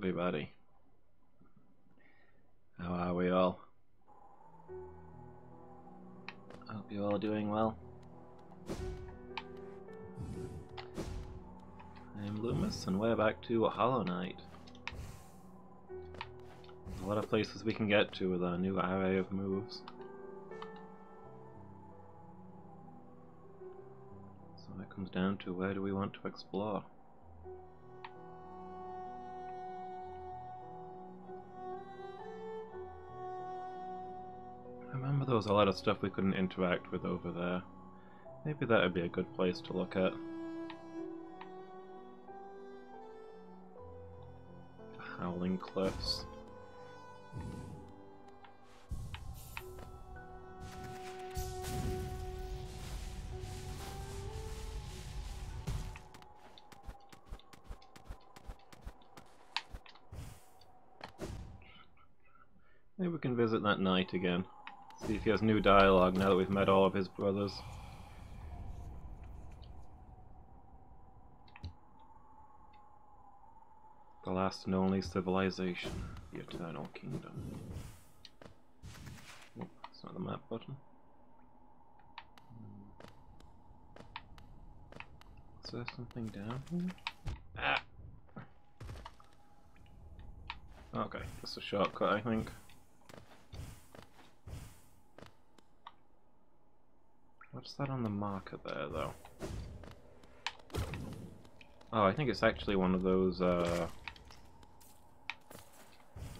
everybody. How are we all? I hope you're all doing well. I'm Lumus and we're back to Hollow Knight. There's a lot of places we can get to with our new array of moves. So it comes down to where do we want to explore? I remember there was a lot of stuff we couldn't interact with over there. Maybe that would be a good place to look at. Howling Cliffs. Maybe we can visit that knight again. See if he has new dialogue now that we've met all of his brothers. The last and only civilization, the Eternal Kingdom. Oh, that's not the map button. Is there something down here? Ah! Okay, that's a shortcut, I think. What's that on the marker there, though? Oh, I think it's actually one of those,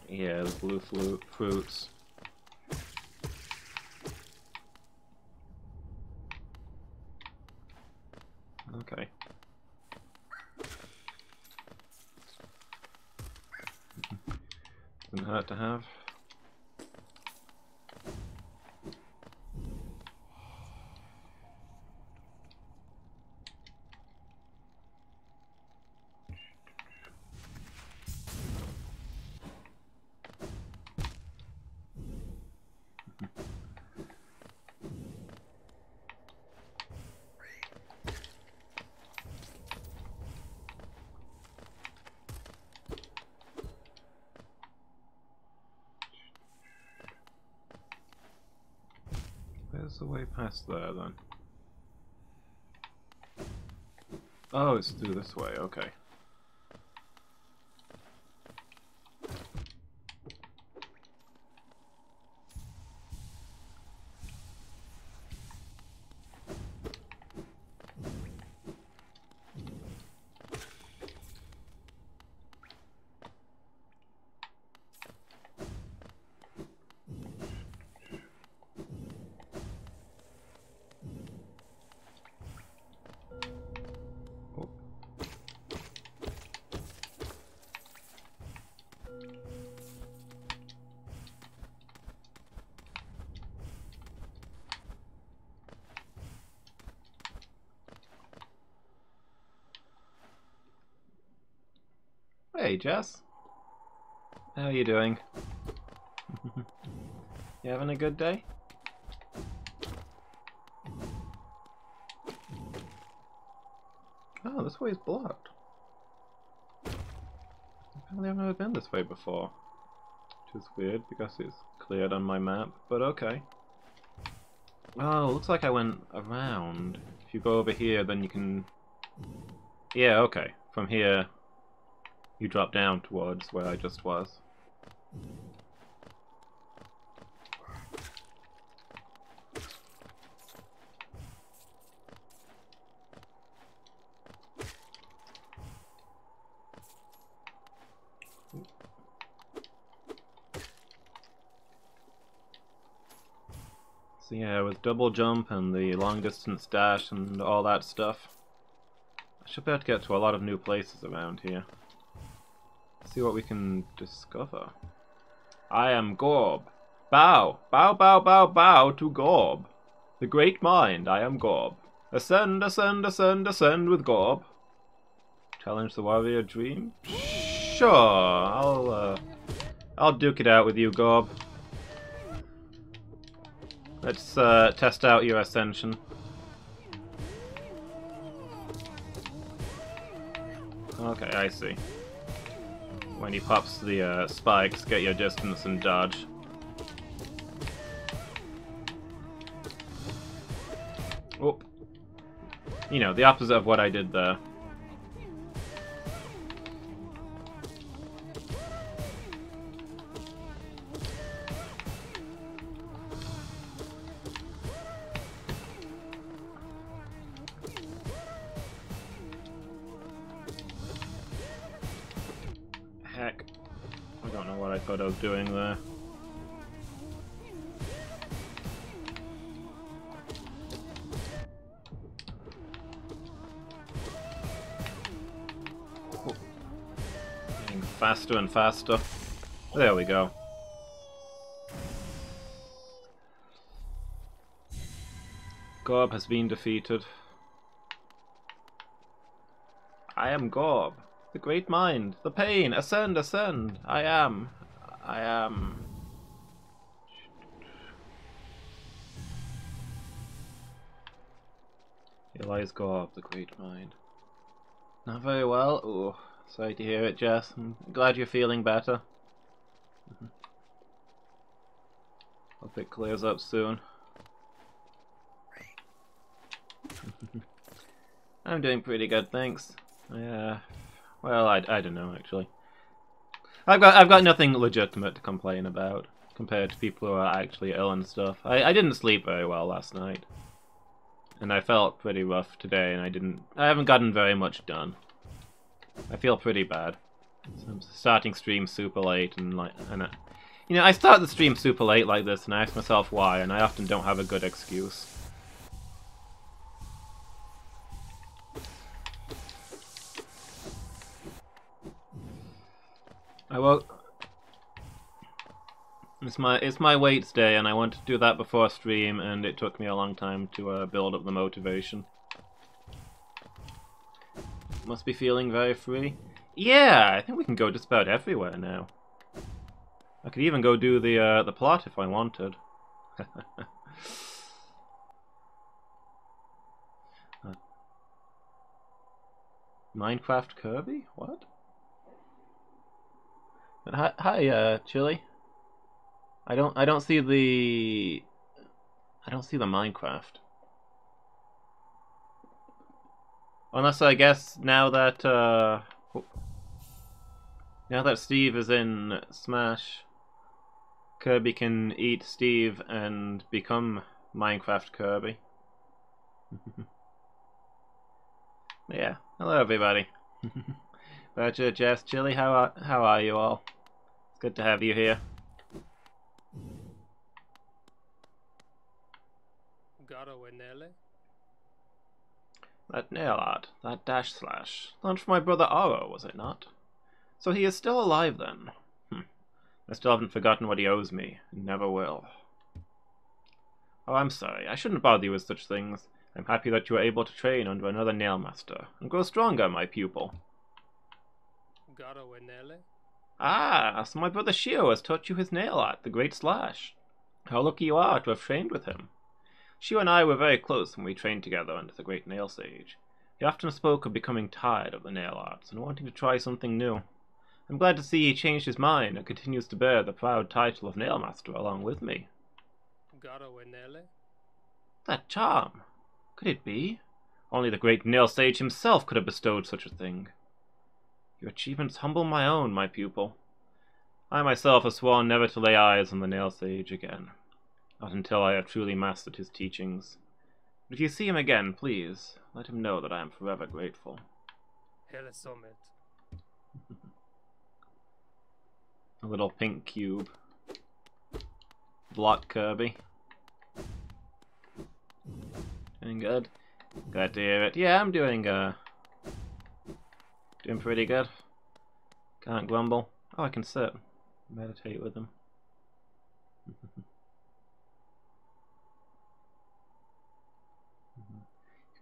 yeah, the blue fruits. Okay. Doesn't hurt to have. Where's the way past there then? Oh, it's through this way, okay. Hey Jess, how are you doing? You having a good day? Oh, this way's blocked. Apparently I've never been this way before. Which is weird because it's cleared on my map, but okay. Oh, looks like I went around. If you go over here then you can... Yeah, okay. From here... You drop down towards where I just was. So yeah, with double jump and the long distance dash and all that stuff, I should be able to get to a lot of new places around here. See what we can discover. I am Gorb. Bow, bow, bow, bow, bow to Gorb. The great mind, I am Gorb. Ascend, ascend, ascend, ascend with Gorb. Challenge the warrior dream? Sure, I'll duke it out with you, Gorb. Let's test out your ascension. Okay, I see. when he pops the spikes, get your distance and dodge. Oh. You know, the opposite of what I did there. Heck. I don't know what I thought I was doing there. Faster and faster. There we go. Gorb has been defeated. I am Gorb, the great mind, the pain, ascend, ascend. I am. Here lies Gorb, the great mind. Not very well. Ooh. Sorry to hear it, Jess. I'm glad you're feeling better. Hope it clears up soon. I'm doing pretty good, thanks. Yeah. Well, I don't know actually. I've got nothing legitimate to complain about compared to people who are actually ill and stuff. I didn't sleep very well last night, and I felt pretty rough today, and I haven't gotten very much done. I feel pretty bad. So I'm starting stream super late, you know, I start the stream super late like this, and I ask myself why, and I often don't have a good excuse. It's my weights day, and I wanted to do that before stream, and it took me a long time to build up the motivation. Must be feeling very free. Yeah, I think we can go just about everywhere now. I could even go do the plot if I wanted. Minecraft Kirby? What? But hi, Chili. I don't see the Minecraft. Unless I guess now that Steve is in Smash, Kirby can eat Steve and become Minecraft Kirby. Yeah, hello everybody. Roger, Jess, Chili, how are you all? It's good to have you here. That nail art, that dash slash, learned from my brother Oro, was it not? So he is still alive then. Hm. I still haven't forgotten what he owes me, and never will. Oh, I'm sorry, I shouldn't bother you with such things. I'm happy that you were able to train under another nail master, and grow stronger, my pupil. Ah, so my brother Shio has taught you his nail art, the great slash. How lucky you are to have trained with him. Shio and I were very close when we trained together under the Great Nail Sage. He often spoke of becoming tired of the nail arts and wanting to try something new. I'm glad to see he changed his mind and continues to bear the proud title of Nail Master along with me. That charm! Could it be? Only the Great Nail Sage himself could have bestowed such a thing. Your achievements humble my own, my pupil. I myself have sworn never to lay eyes on the Nail Sage again. Not until I have truly mastered his teachings. But if you see him again, please, let him know that I am forever grateful. A little pink cube. Block Kirby. Doing good? Glad to hear it. Yeah, I'm doing pretty good. Can't grumble. Oh, I can sit. Meditate with him.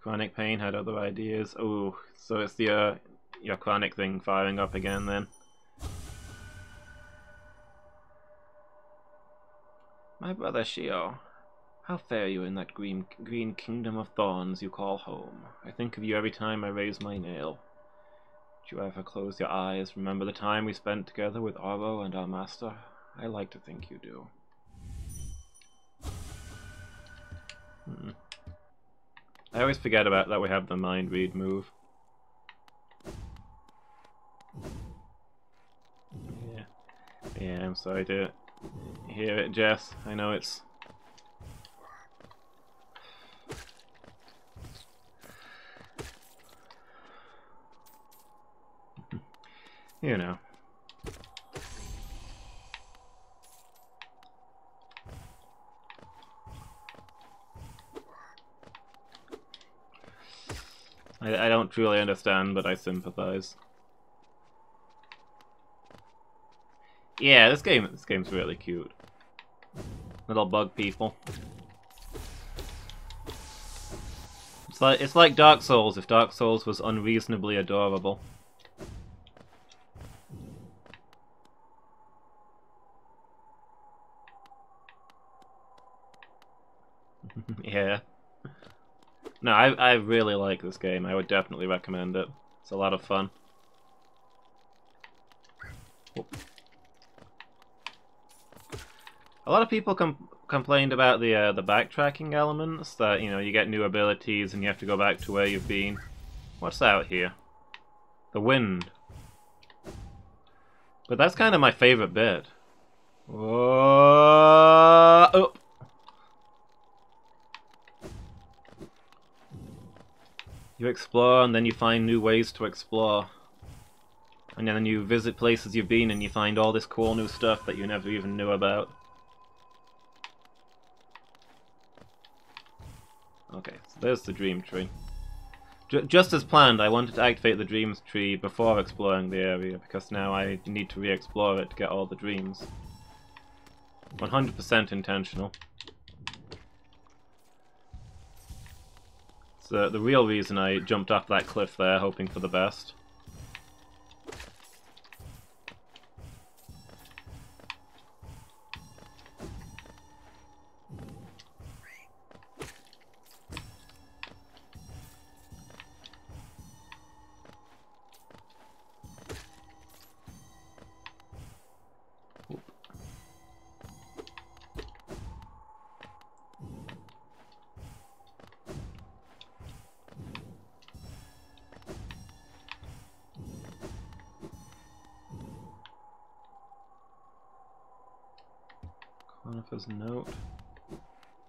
Chronic pain had other ideas. Oh, so it's the your chronic thing firing up again then. My brother Shio, how fare you in that green kingdom of thorns you call home? I think of you every time I raise my nail. Do you ever close your eyes? Remember the time we spent together with Arvo and our master? I like to think you do. Hmm. I always forget about that we have the mind read move. Yeah. Yeah, I'm sorry to hear it, Jess. I know it's... You know. I don't truly understand, but I sympathize. Yeah, this game's really cute. Little bug people. It's like Dark Souls if Dark Souls was unreasonably adorable. Yeah. No, I really like this game. I would definitely recommend it. It's a lot of fun. A lot of people complained about the backtracking elements, that, you know, you get new abilities and you have to go back to where you've been. What's out here? The wind. But that's kind of my favorite bit. Whoa! Oh. You explore, and then you find new ways to explore. And then you visit places you've been, and you find all this cool new stuff that you never even knew about. Okay, so there's the dream tree. Just as planned, I wanted to activate the dreams tree before exploring the area, because now I need to re-explore it to get all the dreams. 100% intentional. The real reason I jumped off that cliff there, hoping for the best. Conifer's note.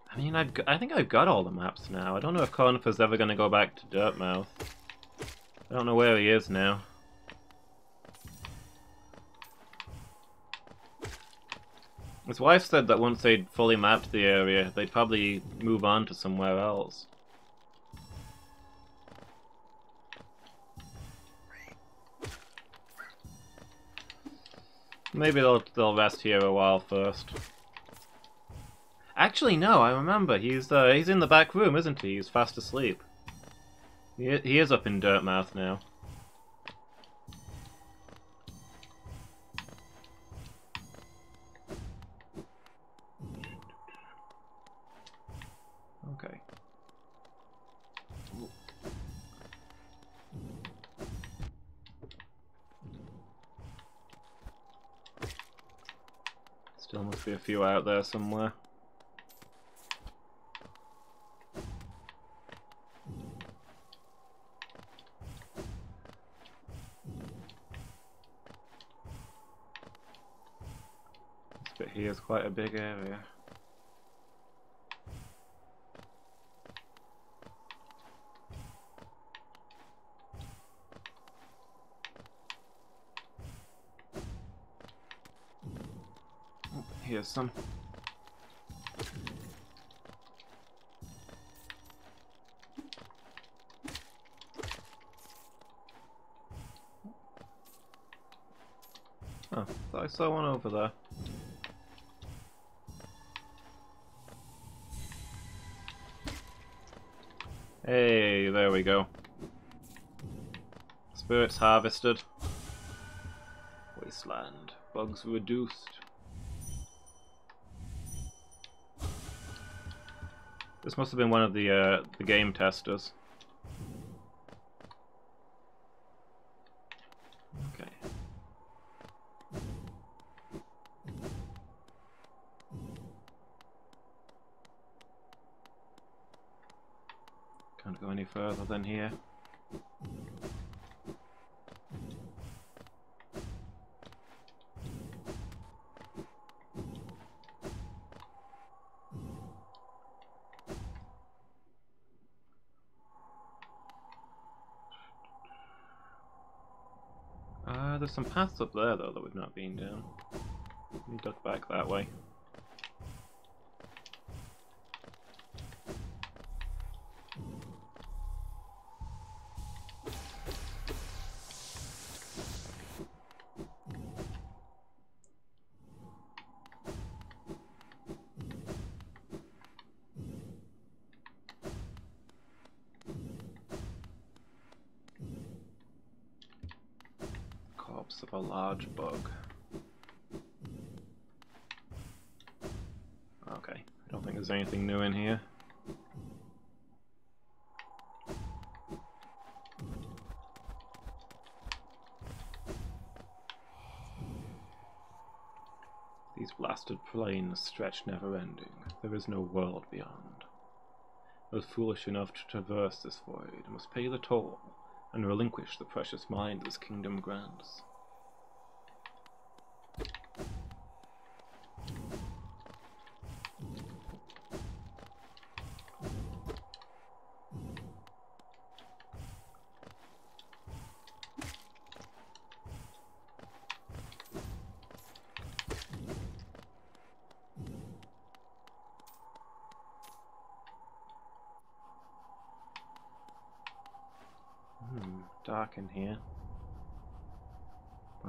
I mean, I think I've got all the maps now. I don't know if Conifer's ever going to go back to Dirtmouth. I don't know where he is now. His wife said that once they'd fully mapped the area, they'd probably move on to somewhere else. Maybe they'll rest here a while first. Actually, no. I remember. He's in the back room, isn't he? He's fast asleep. He is up in Dirtmouth now. Okay. Still must be a few out there somewhere. It's quite a big area. Oh, here's some. Oh, I saw one over there. Hey, there we go. Spirits harvested. Wasteland. Bugs reduced. This must have been one of the game testers. go any further than here. There's some paths up there though that we've not been down. We dug back that way. Of a large bug. Okay, I don't think there's anything new in here. These blasted plains stretch never-ending. There is no world beyond. Those foolish enough to traverse this void must pay the toll and relinquish the precious mind this kingdom grants. Dark in here.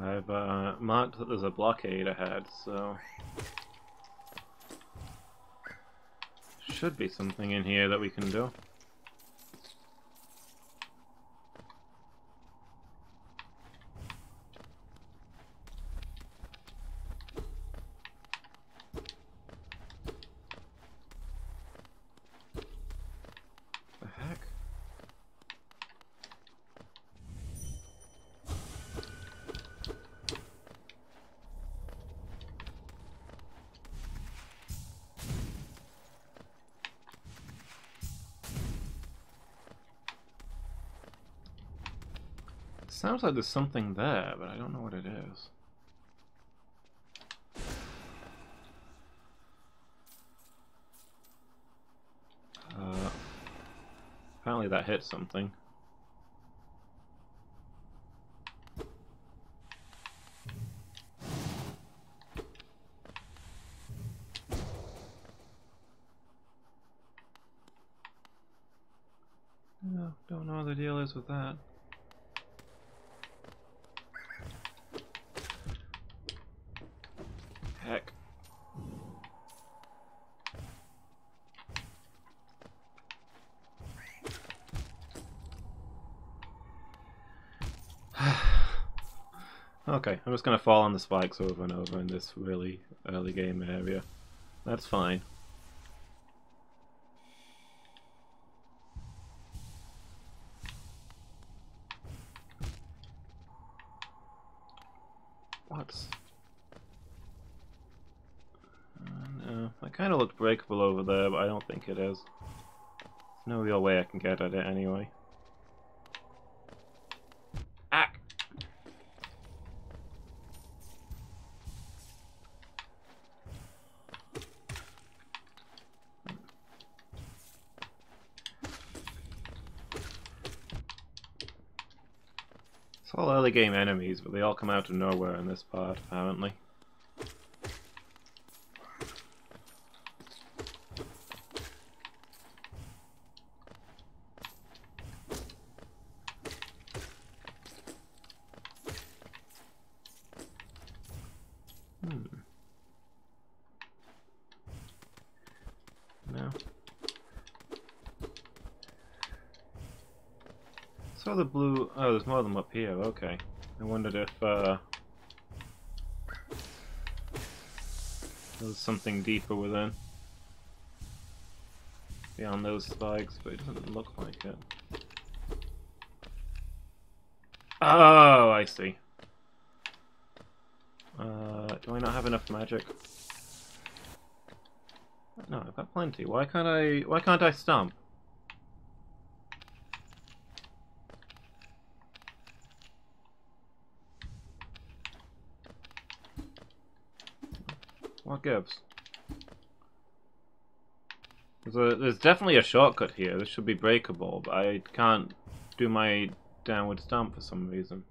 I've marked that there's a blockade ahead, so should be something in here that we can do. Sounds like there's something there, but I don't know what it is. Apparently that hit something. No, don't know what the deal is with that. Heck. Okay, I'm just going to fall on the spikes over and over in this really early game area. That's fine. Kind of looked breakable over there, but I don't think it is. There's no real way I can get at it anyway. Ack! It's all early game enemies, but they all come out of nowhere in this part, apparently. Saw the blue. Oh, there's more of them up here. Okay, I wondered if there was something deeper within beyond those spikes, but it doesn't look like it. Oh, I see. Do I not have enough magic? No, I've got plenty. Why can't I? Why can't I stomp? What gives? There's definitely a shortcut here. This should be breakable, but I can't do my downward stamp for some reason.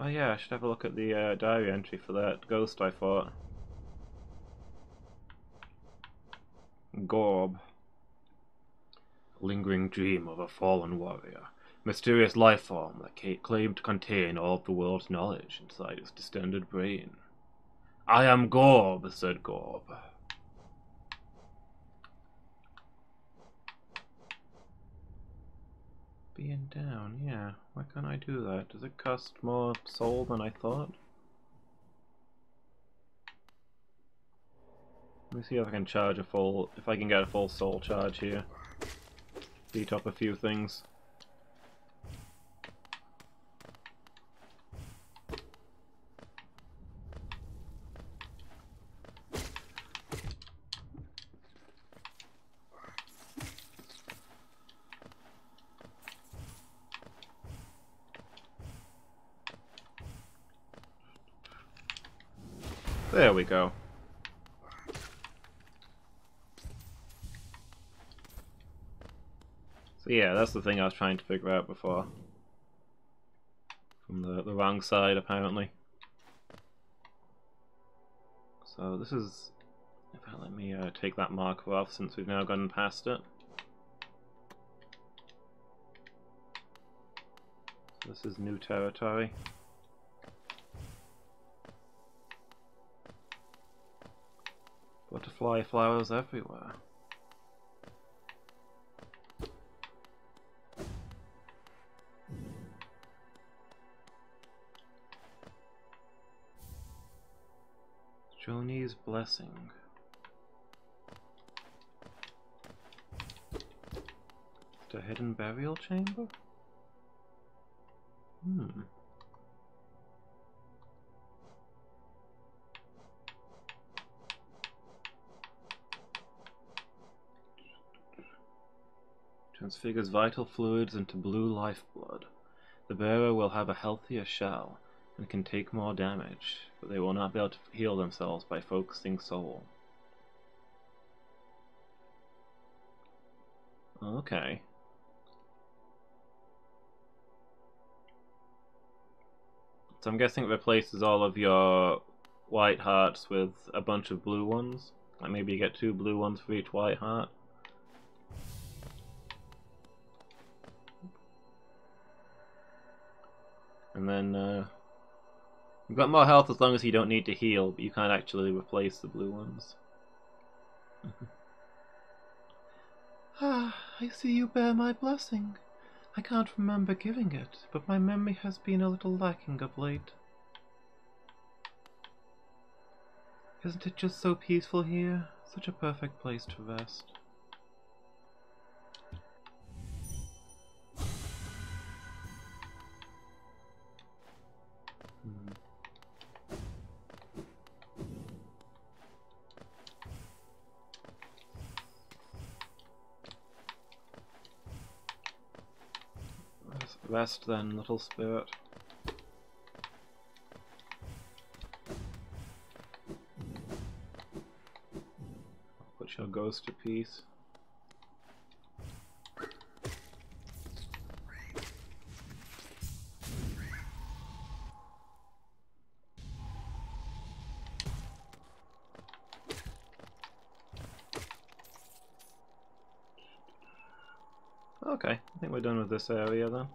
Oh yeah, I should have a look at the diary entry for that ghost I fought. Gorb. Lingering dream of a fallen warrior. Mysterious life form that claimed to contain all of the world's knowledge inside its distended brain. I am Gorb, said Gorb. Being down, yeah. Why can't I do that? Does it cost more soul than I thought? Let me see if I can charge a full, if I can get a full soul charge here. Beat up a few things. There we go. So yeah, that's the thing I was trying to figure out before. From the wrong side, apparently. So this is... In fact, let me take that marker off since we've now gone past it. So this is new territory. Butterfly flowers everywhere. Joni's blessing. The hidden burial chamber? Hmm. Transfigures vital fluids into blue lifeblood. The bearer will have a healthier shell and can take more damage, but they will not be able to heal themselves by focusing soul. Okay. So I'm guessing it replaces all of your white hearts with a bunch of blue ones. Like maybe you get 2 blue ones for each white heart. And then, you've got more health as long as you don't need to heal, but you can't actually replace the blue ones. Ah, I see you bear my blessing. I can't remember giving it, but my memory has been a little lacking of late. Isn't it just so peaceful here? Such a perfect place to rest. Rest then, little spirit. Put your ghost to peace. Okay, I think we're done with this area then.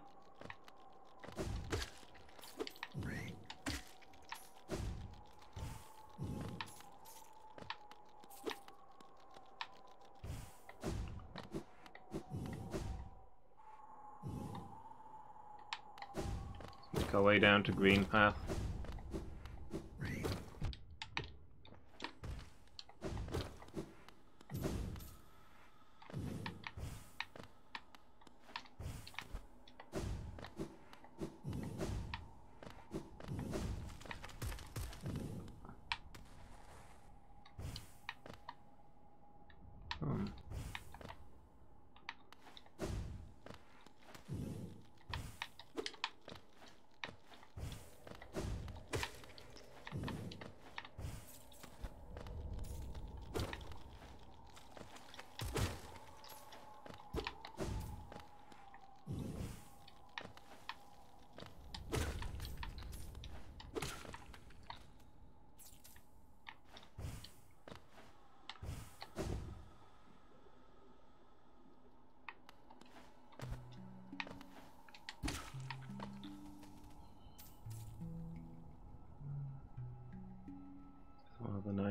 Way down to Green Path.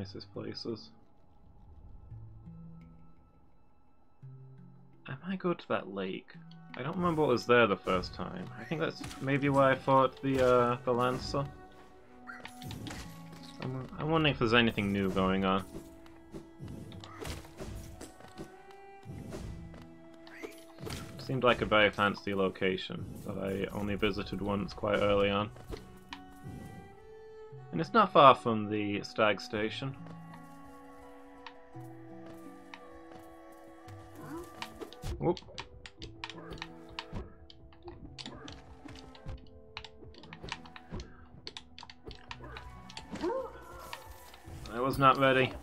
nicest places. I might go to that lake. I don't remember what was there the first time. I think that's maybe where I fought the Lancer. I'm wondering if there's anything new going on. Seemed like a very fancy location that I only visited once quite early on. And it's not far from the stag station. Whoop. I was not ready.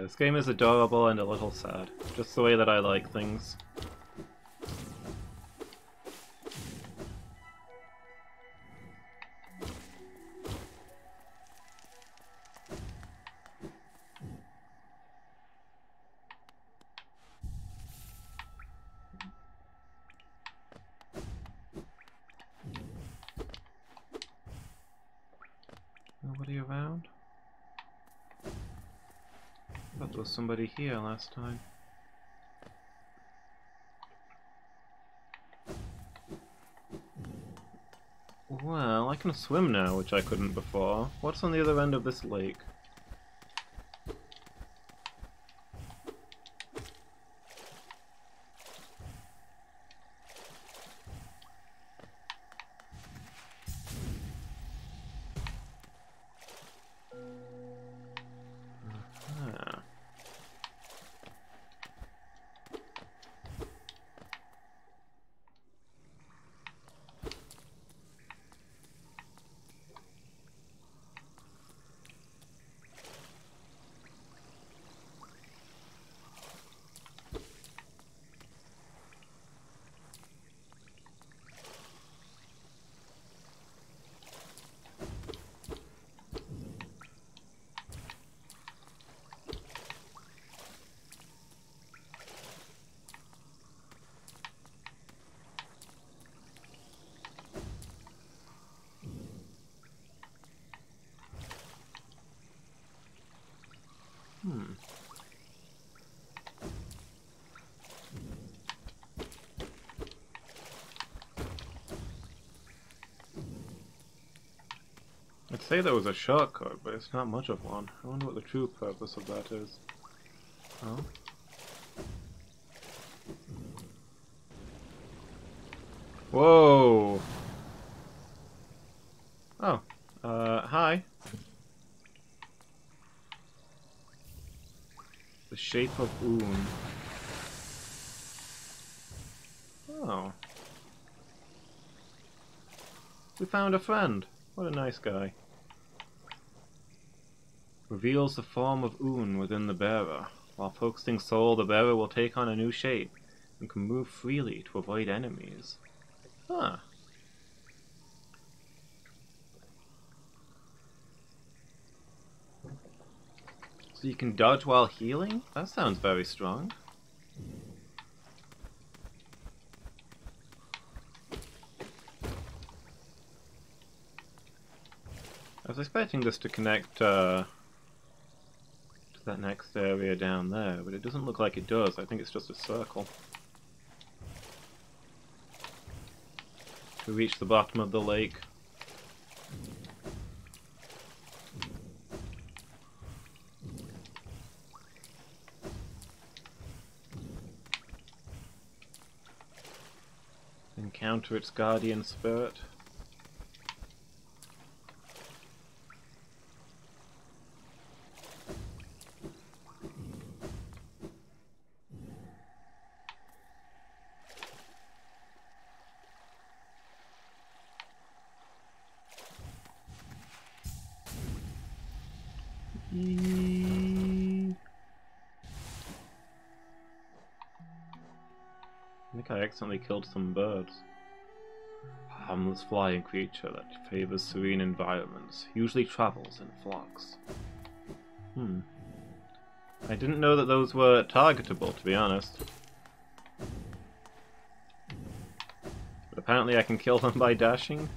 This game is adorable and a little sad, just the way that I like things. Nobody around? I thought there was somebody here last time. Well, I can swim now, which I couldn't before. What's on the other end of this lake? I'd say there was a shortcut, but it's not much of one. I wonder what the true purpose of that is. Oh? Whoa! Oh. Hi. The shape of Oom. Oh. We found a friend. What a nice guy. Reveals the form of Un within the bearer. While focusing soul, the bearer will take on a new shape and can move freely to avoid enemies. Huh. So you can dodge while healing? That sounds very strong. I was expecting this to connect to that next area down there, but it doesn't look like it does. I think it's just a circle. To reach the bottom of the lake. counter its guardian spirit. Accidentally killed some birds. A harmless flying creature that favors serene environments, usually travels in flocks. Hmm. I didn't know that those were targetable, to be honest. But apparently I can kill them by dashing.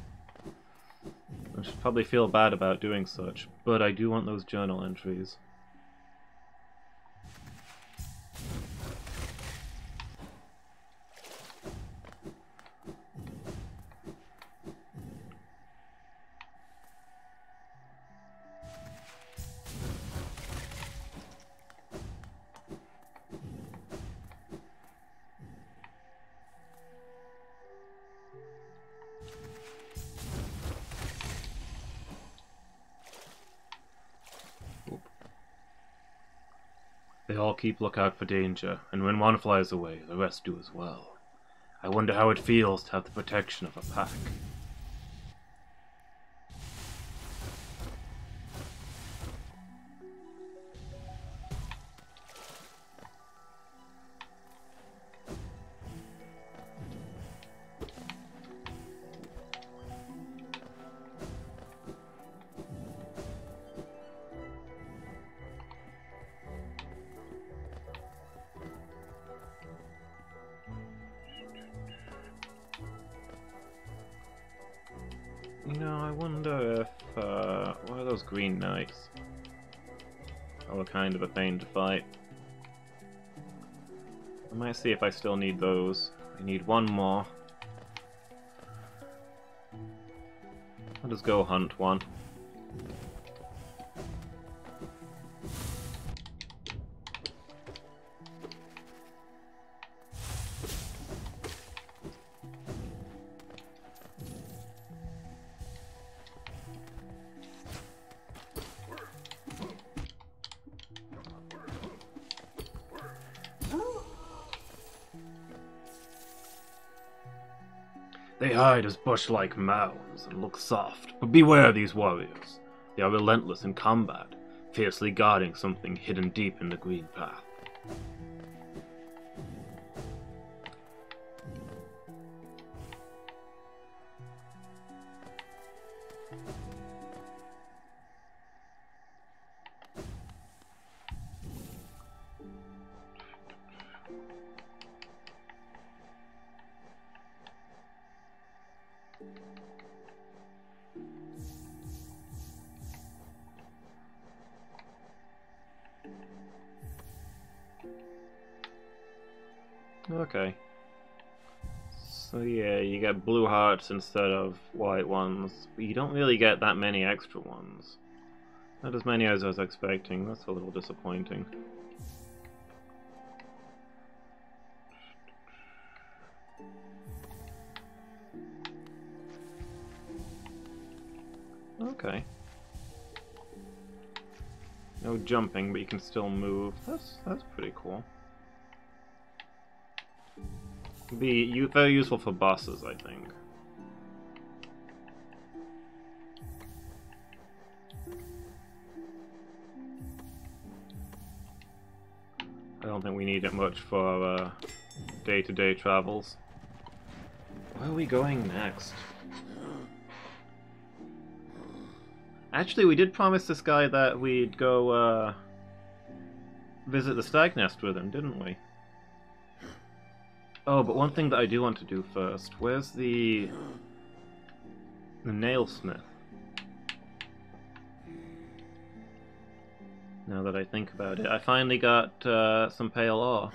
I should probably feel bad about doing such, but I do want those journal entries. They all keep lookout for danger, and when one flies away, the rest do as well. I wonder how it feels to have the protection of a pack. Green Knights are kind of a pain to fight. I might see if I still need those. I need one more. I'll just go hunt one. They hide as bush-like mounds and look soft, but beware of these warriors. They are relentless in combat, fiercely guarding something hidden deep in the Green Path. Okay. So yeah, you get blue hearts instead of white ones, but you don't really get that many extra ones. Not as many as I was expecting, that's a little disappointing. Okay. No jumping, but you can still move. That's pretty cool. Be very useful for bosses, I think. I don't think we need it much for day-to-day travels. Where are we going next? Actually, we did promise this guy that we'd go visit the stag nest with him, didn't we? Oh, but one thing that I do want to do first, where's the Nailsmith? Now that I think about it, I finally got some pale ore.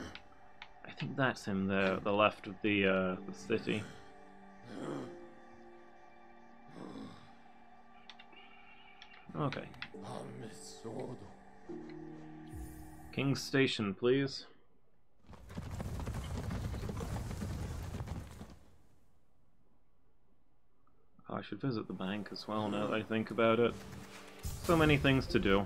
I think that's him there at the left of the city. Okay. King's Station, please. should visit the bank as well now that I think about it. So many things to do.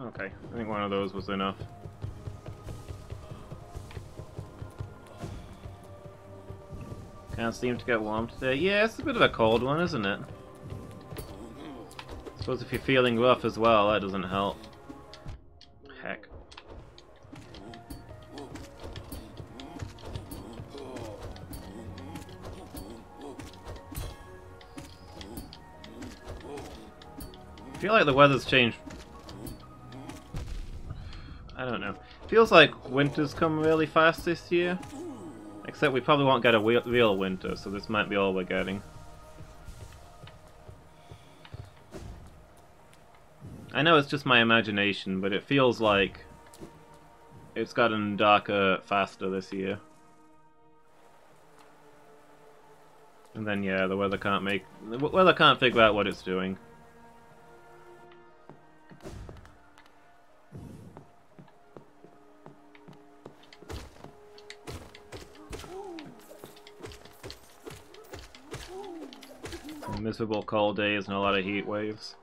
Okay, I think one of those was enough. Can't seem to get warm today. Yeah, it's a bit of a cold one, isn't it? I suppose if you're feeling rough as well, that doesn't help. Heck. I feel like the weather's changed. I don't know. Feels like winter's come really fast this year. Except we probably won't get a real winter, so this might be all we're getting. I know it's just my imagination, but it feels like it's gotten darker faster this year. And then yeah, the weather can't figure out what it's doing. Miserable cold days and a lot of heat waves.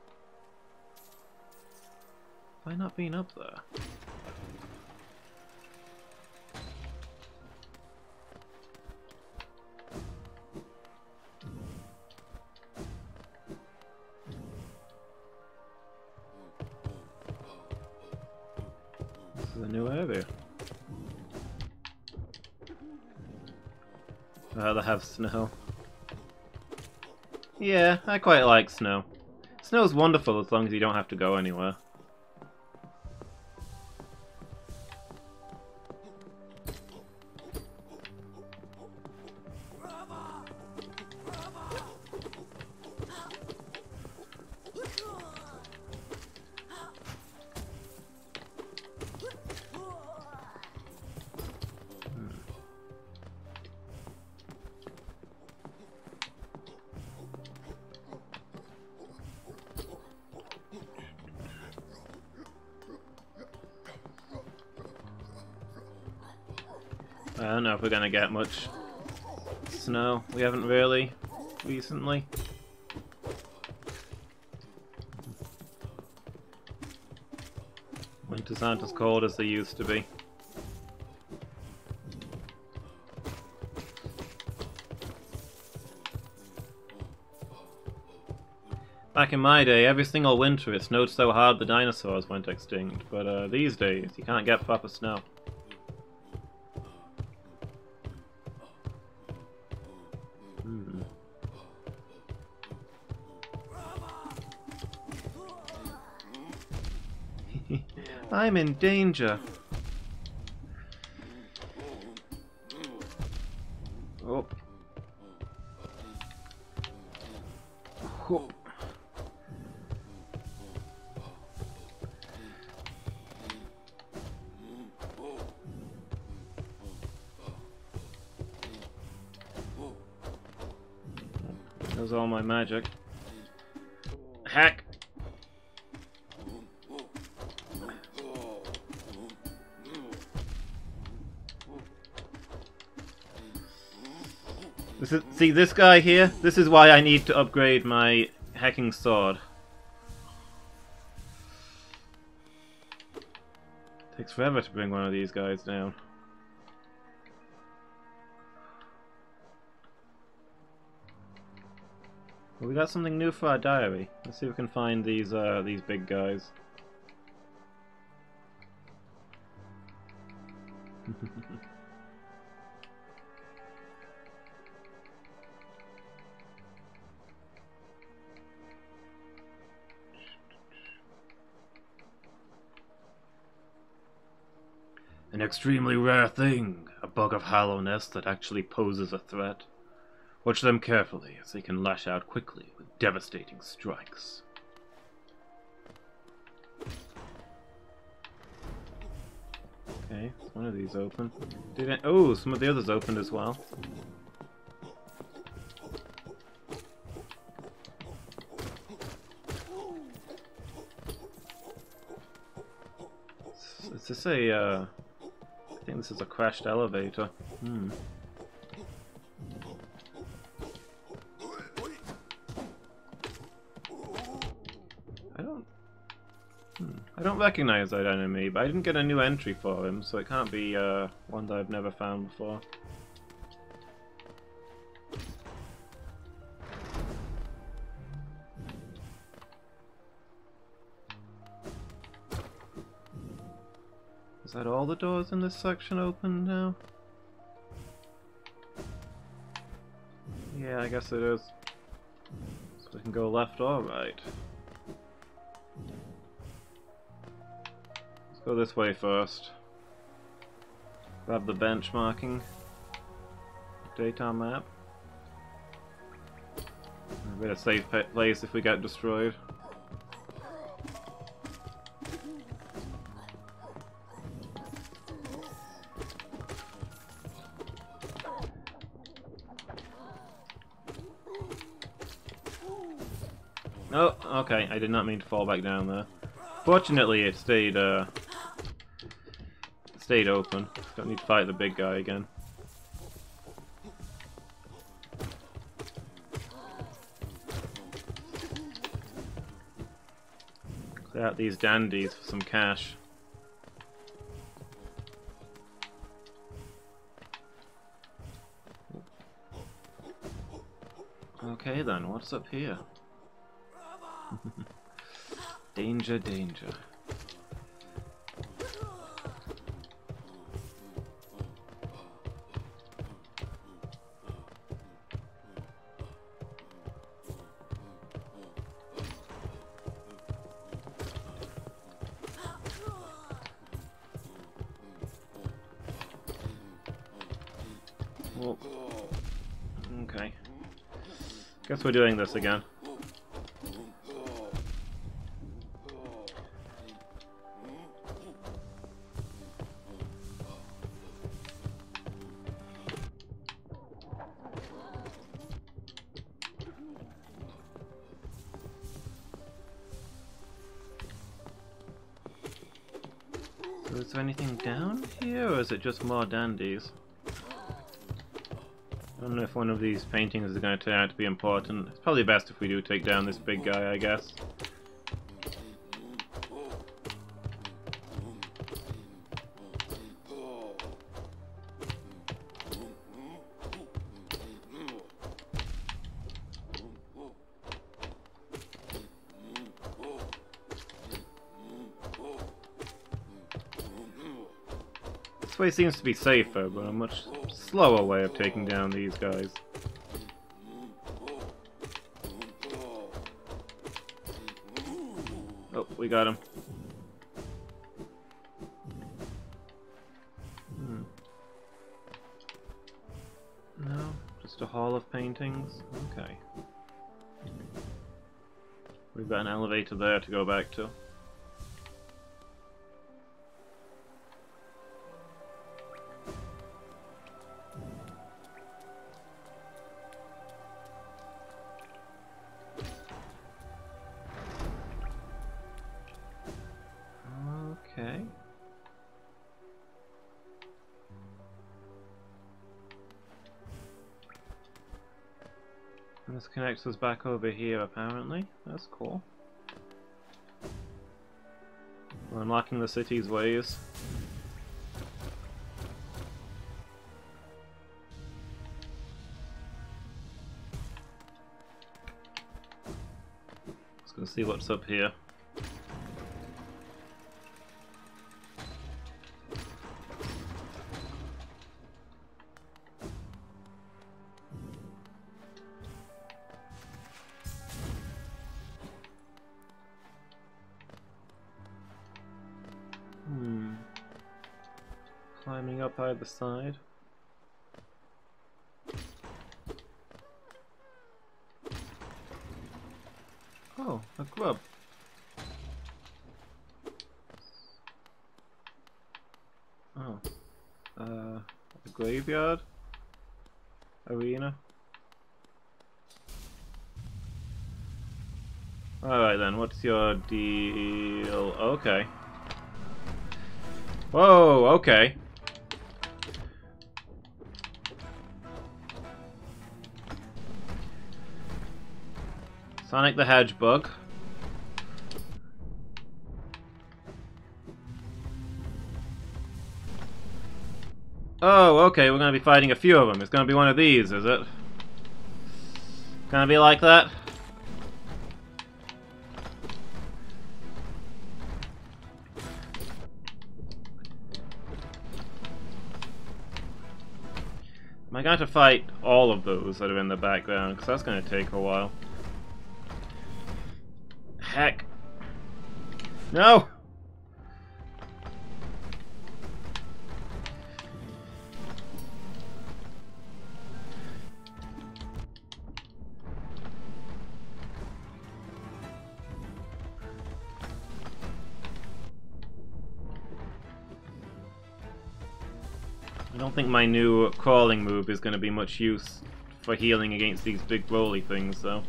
Have I not been up there? This is a new area. I'd rather have snow. Yeah, I quite like snow. Snow's wonderful as long as you don't have to go anywhere. I don't know if we're gonna get much snow. We haven't really recently. Winters aren't as cold as they used to be. Back in my day, every single winter it snowed so hard the dinosaurs went extinct, but these days you can't get proper snow. I'm in danger. Oh. Oh. That was all my magic. Heck. See this guy here? This is why I need to upgrade my hacking sword. Takes forever to bring one of these guys down. Well, we got something new for our diary. Let's see if we can find these big guys. An extremely rare thing, a bug of Hallownest that actually poses a threat. Watch them carefully, as they can lash out quickly with devastating strikes. Okay, is one of these open? Didn't, oh, some of the others opened as well. Is this a, I think this is a crashed elevator. Hmm. I don't recognize that enemy, but I didn't get a new entry for him, so it can't be one that I've never found before. Is that all the doors in this section open now? Yeah, I guess it is. So we can go left or right. Go this way first. Grab the bench marking. Update our map. A bit of safe place if we get destroyed. Oh, okay. I did not mean to fall back down there. Fortunately, it stayed. Stayed open. Don't need to fight the big guy again. Clear out these dandies for some cash. Okay then, what's up here? Danger, danger. Okay. Guess we're doing this again. So is there anything down here, or is it just more dandies? I don't know if one of these paintings is going to turn out to be important. It's probably best if we do take down this big guy, I guess. This way seems to be safer, but I'm much slower way of taking down these guys. Oh, we got him. Hmm. No, just a hall of paintings. Okay. We've got an elevator there to go back to. This connects us back over here, apparently. That's cool. We're unlocking the city's ways. Let's go see what's up here. path either side. Oh, a grub. Oh. A graveyard? Arena? Alright then, what's your deal? Okay. Whoa, okay. Sonic the Hedgebug. Oh, okay, we're gonna be fighting a few of them. It's gonna be one of these, is it? Gonna be like that? Am I gonna have to fight all of those that are in the background? Because that's gonna take a while. Heck. No! I don't think my new crawling move is going to be much use for healing against these big rolly things, though.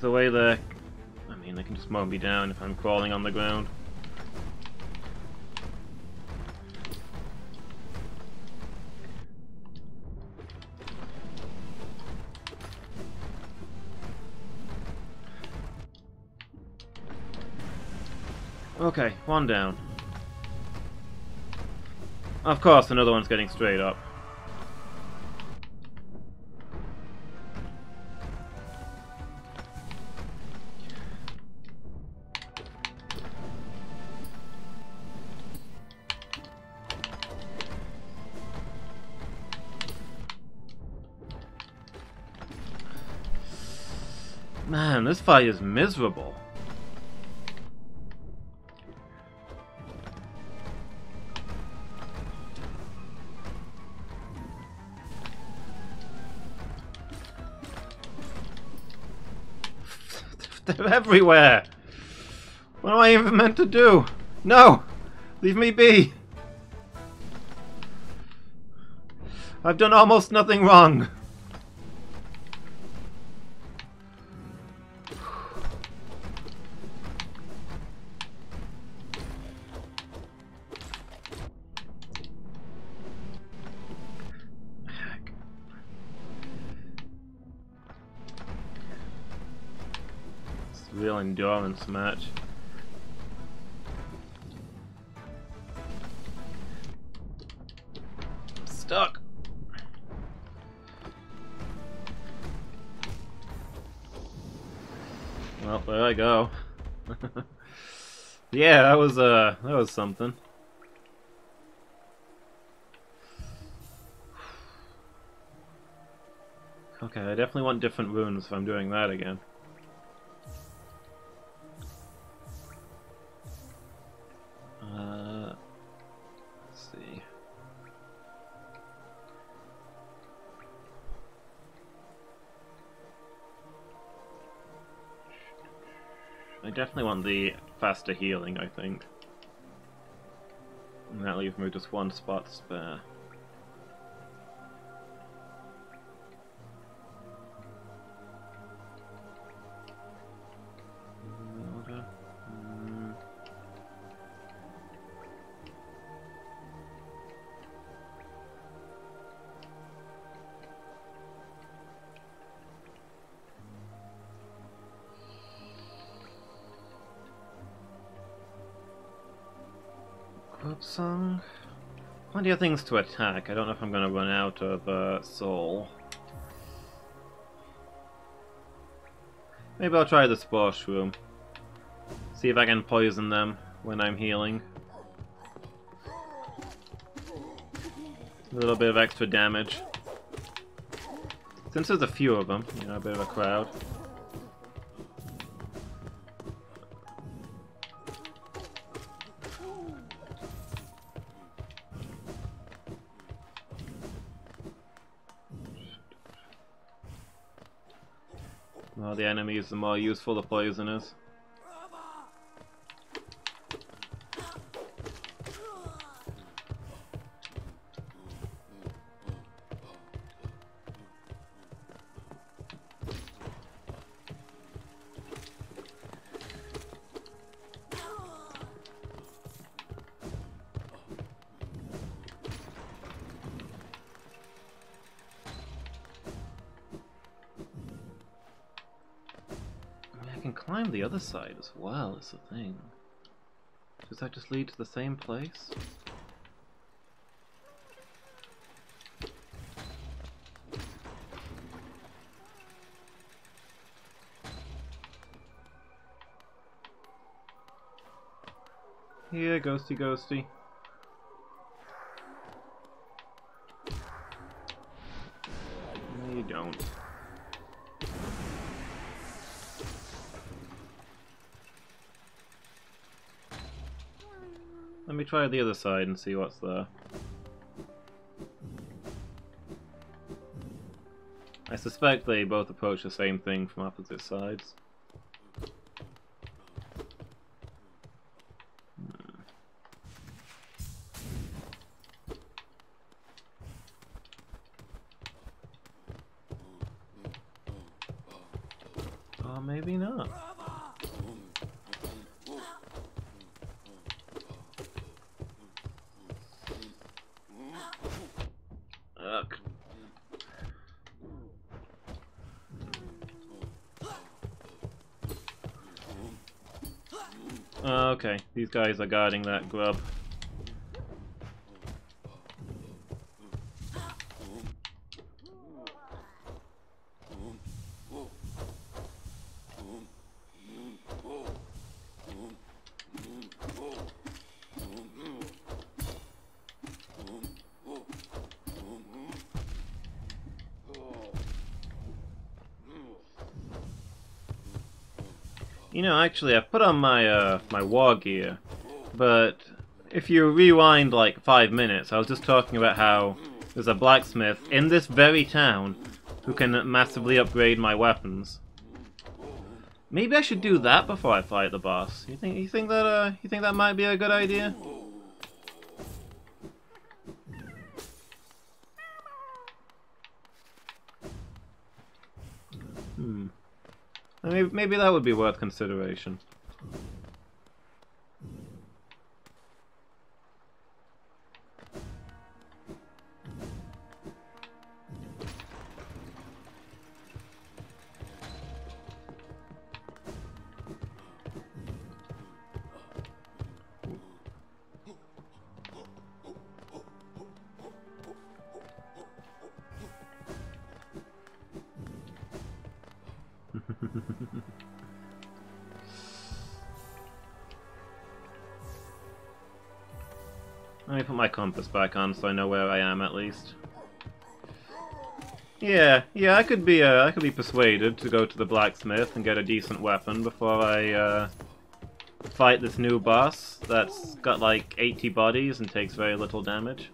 The way there, I mean, they can just mow me down if I'm crawling on the ground. Okay, one down. Of course, another one's getting straight up. Man, this fight is miserable. They're everywhere! What am I even meant to do? No! Leave me be! I've done almost nothing wrong! Real endurance match. I'm stuck. Well, there I go. Yeah, that was something. Okay, I definitely want different runes if I'm doing that again. I definitely want the faster healing, I think. And that leaves me with just one spot spare. Grove Song. Plenty of things to attack. I don't know if I'm going to run out of soul. Maybe I'll try the Spore Shroom. See if I can poison them when I'm healing. A little bit of extra damage. Since there's a few of them, you know, a bit of a crowd. The more the enemies, the more useful the poison is. Climb the other side as well, is the thing. Does that just lead to the same place? Here, ghosty ghosty. No, you don't. Let me try the other side and see what's there. I suspect they both approach the same thing from opposite sides. Or maybe not. Okay, these guys are guarding that grub. You know, actually, I've put on my my war gear, but if you rewind like 5 minutes, I was just talking about how there's a blacksmith in this very town who can massively upgrade my weapons. Maybe I should do that before I fight the boss. You think that might be a good idea? Maybe that would be worth consideration. Let me put my compass back on so I know where I am at least. Yeah, I could be persuaded to go to the blacksmith and get a decent weapon before I fight this new boss that's got like 80 bodies and takes very little damage.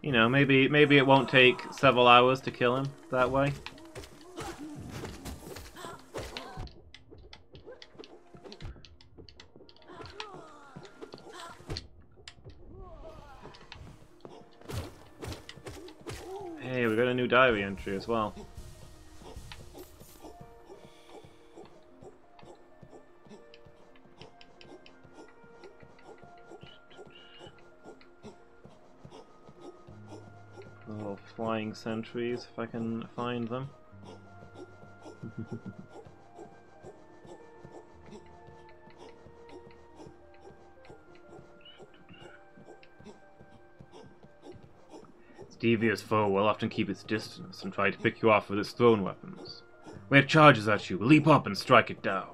You know, maybe it won't take several hours to kill him that way. Hey, we got a new diary entry as well. Little flying sentries, if I can find them. devious foe will often keep its distance and try to pick you off with its thrown weapons. When it charges at you, leap up and strike it down.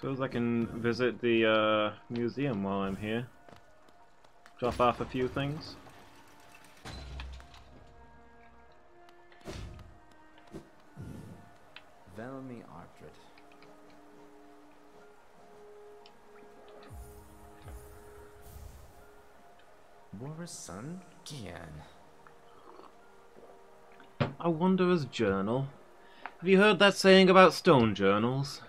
Suppose I can visit the museum while I'm here. Drop off a few things. Velmi Artrit. Borisson Gian. A wanderer's journal. Have you heard that saying about stone journals?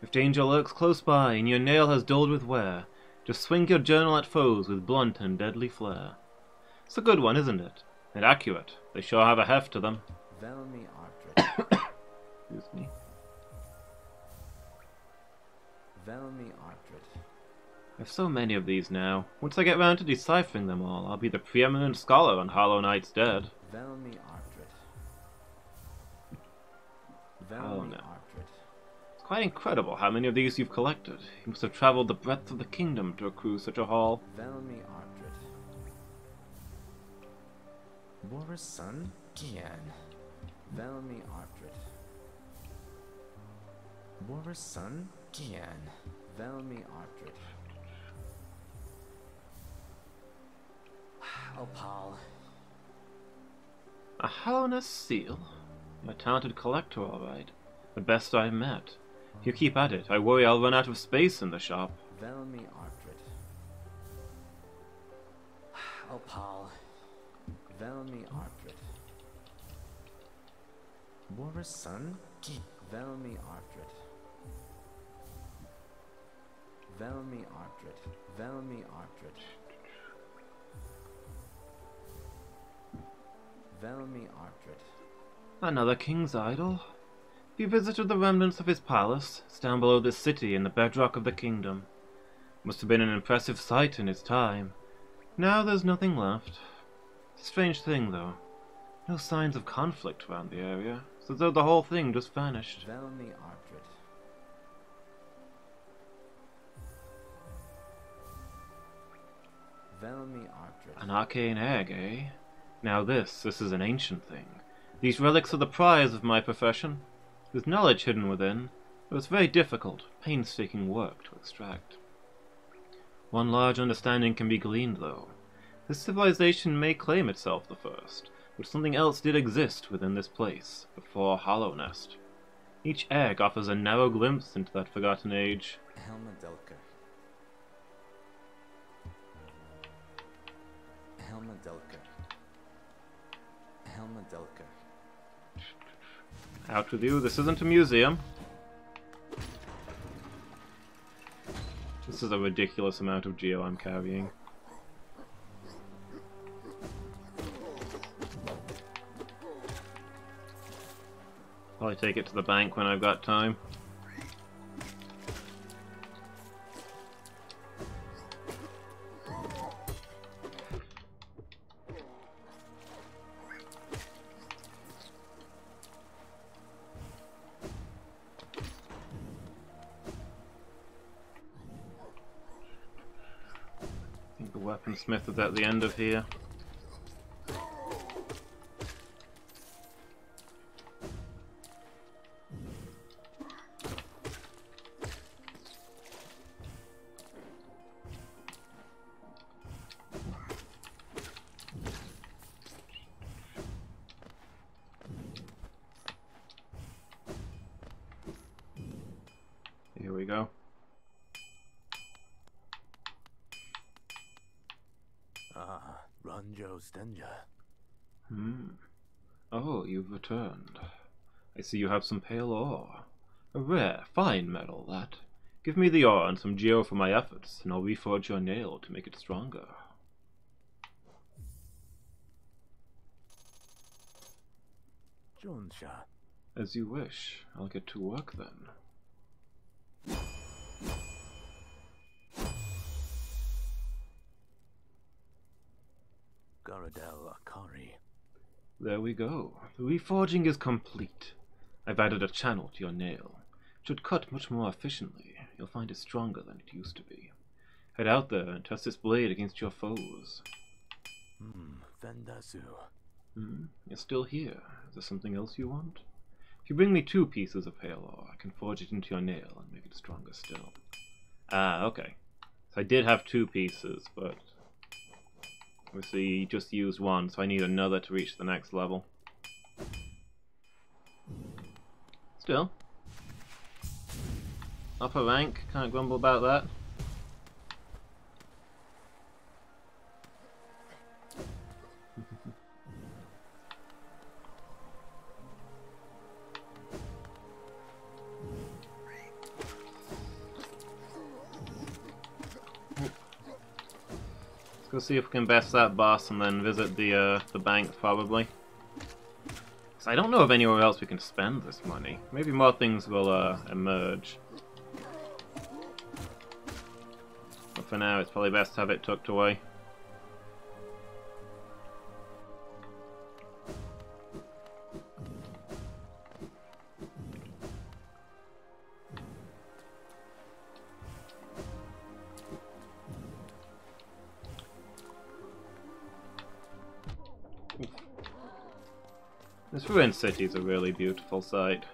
If danger lurks close by, and your nail has dulled with wear, just swing your journal at foes with blunt and deadly flare. It's a good one, isn't it? And accurate. They sure have a heft to them. Velmi Artrit. Excuse me. Velmi Artrit. I have so many of these now. Once I get round to deciphering them all, I'll be the preeminent scholar on Hollow Knight's Dead. Velmi Artrit. Velmi Artrit. Quite incredible how many of these you've collected. You must have traveled the breadth of the kingdom to accrue such a haul. Velmi Artrit. Borisson Gian. Velmi Artrit. Borisson Gian. Velmi Artrit. Opal. A Hallownest seal? I'm a talented collector, alright. The best I've met. If you keep at it, I worry I'll run out of space in the shop. Velmi Artrit. Opal. Velmi Artrit. Borisson. Velmi Artrit. Velmi Artrit. Velmi Artrit. Velmi Artrit. Another King's idol? He visited the remnants of his palace. It's down below this city in the bedrock of the kingdom. Must have been an impressive sight in its time. Now there's nothing left. It's a strange thing, though. No signs of conflict around the area. It's as though the whole thing just vanished. Velmi Artrit. Velmi Artrit. An arcane egg, eh? Now this is an ancient thing. These relics are the prize of my profession. There's knowledge hidden within, but it's very difficult, painstaking work to extract. One large understanding can be gleaned, though. This civilization may claim itself the first, but something else did exist within this place, before Hallownest. Each egg offers a narrow glimpse into that forgotten age. Helmedulke. Helmedulke. Helmedulke. Out with you. This isn't a museum. This is a ridiculous amount of geo I'm carrying. Probably take it to the bank when I've got time. Smith is at the end of here. Here we go. Oh, you've returned. I see you have some pale ore. A rare, fine metal, that. Give me the ore and some geo for my efforts, and I'll reforge your nail to make it stronger. Jonsha. As you wish. I'll get to work then. Garadel Akari. There we go. The reforging is complete. I've added a channel to your nail. It should cut much more efficiently. You'll find it stronger than it used to be. Head out there and test this blade against your foes. Vendazu. You're still here. Is there something else you want? If you bring me 2 pieces of pale ore, I can forge it into your nail and make it stronger still. Ah, okay. So I did have 2 pieces, but obviously you just used 1, so I need another to reach the next level. Still. Upper rank, can't grumble about that. Let's go see if we can best that boss and then visit the bank, probably. I don't know of anywhere else we can spend this money. Maybe more things will emerge. But for now, it's probably best to have it tucked away. This ruined city is a really beautiful sight.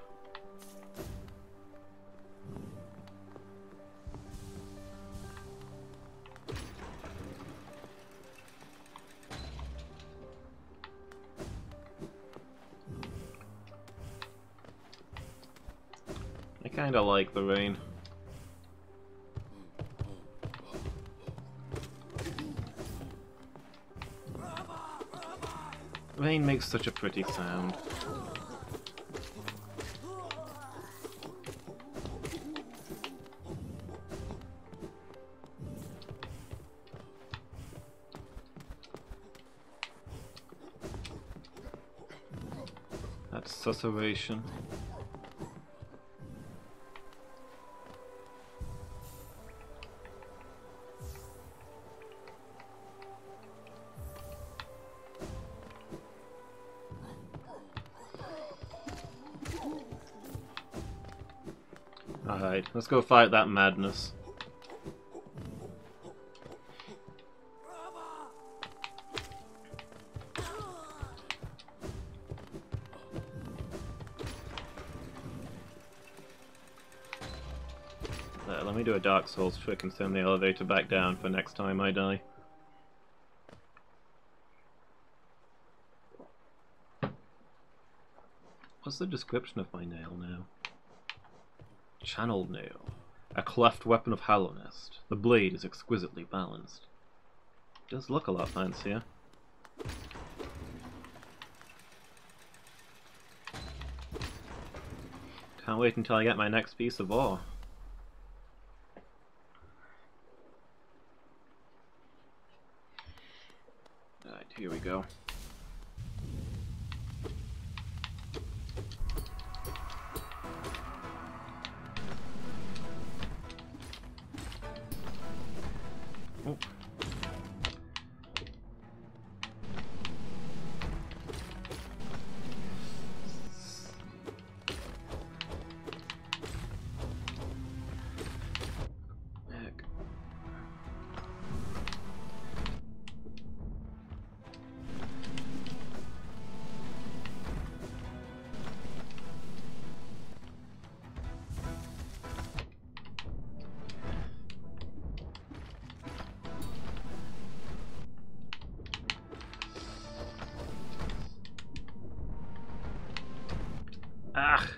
I kinda like the rain. Rain makes such a pretty sound. That's susurration. Alright, let's go fight that madness. There, let me do a Dark Souls trick and send the elevator back down for next time I die. What's the description of my nail now? Channeled nail. A cleft weapon of Hallownest. The blade is exquisitely balanced. It does look a lot fancier. Can't wait until I get my next piece of ore. Alright, here we go. Ah.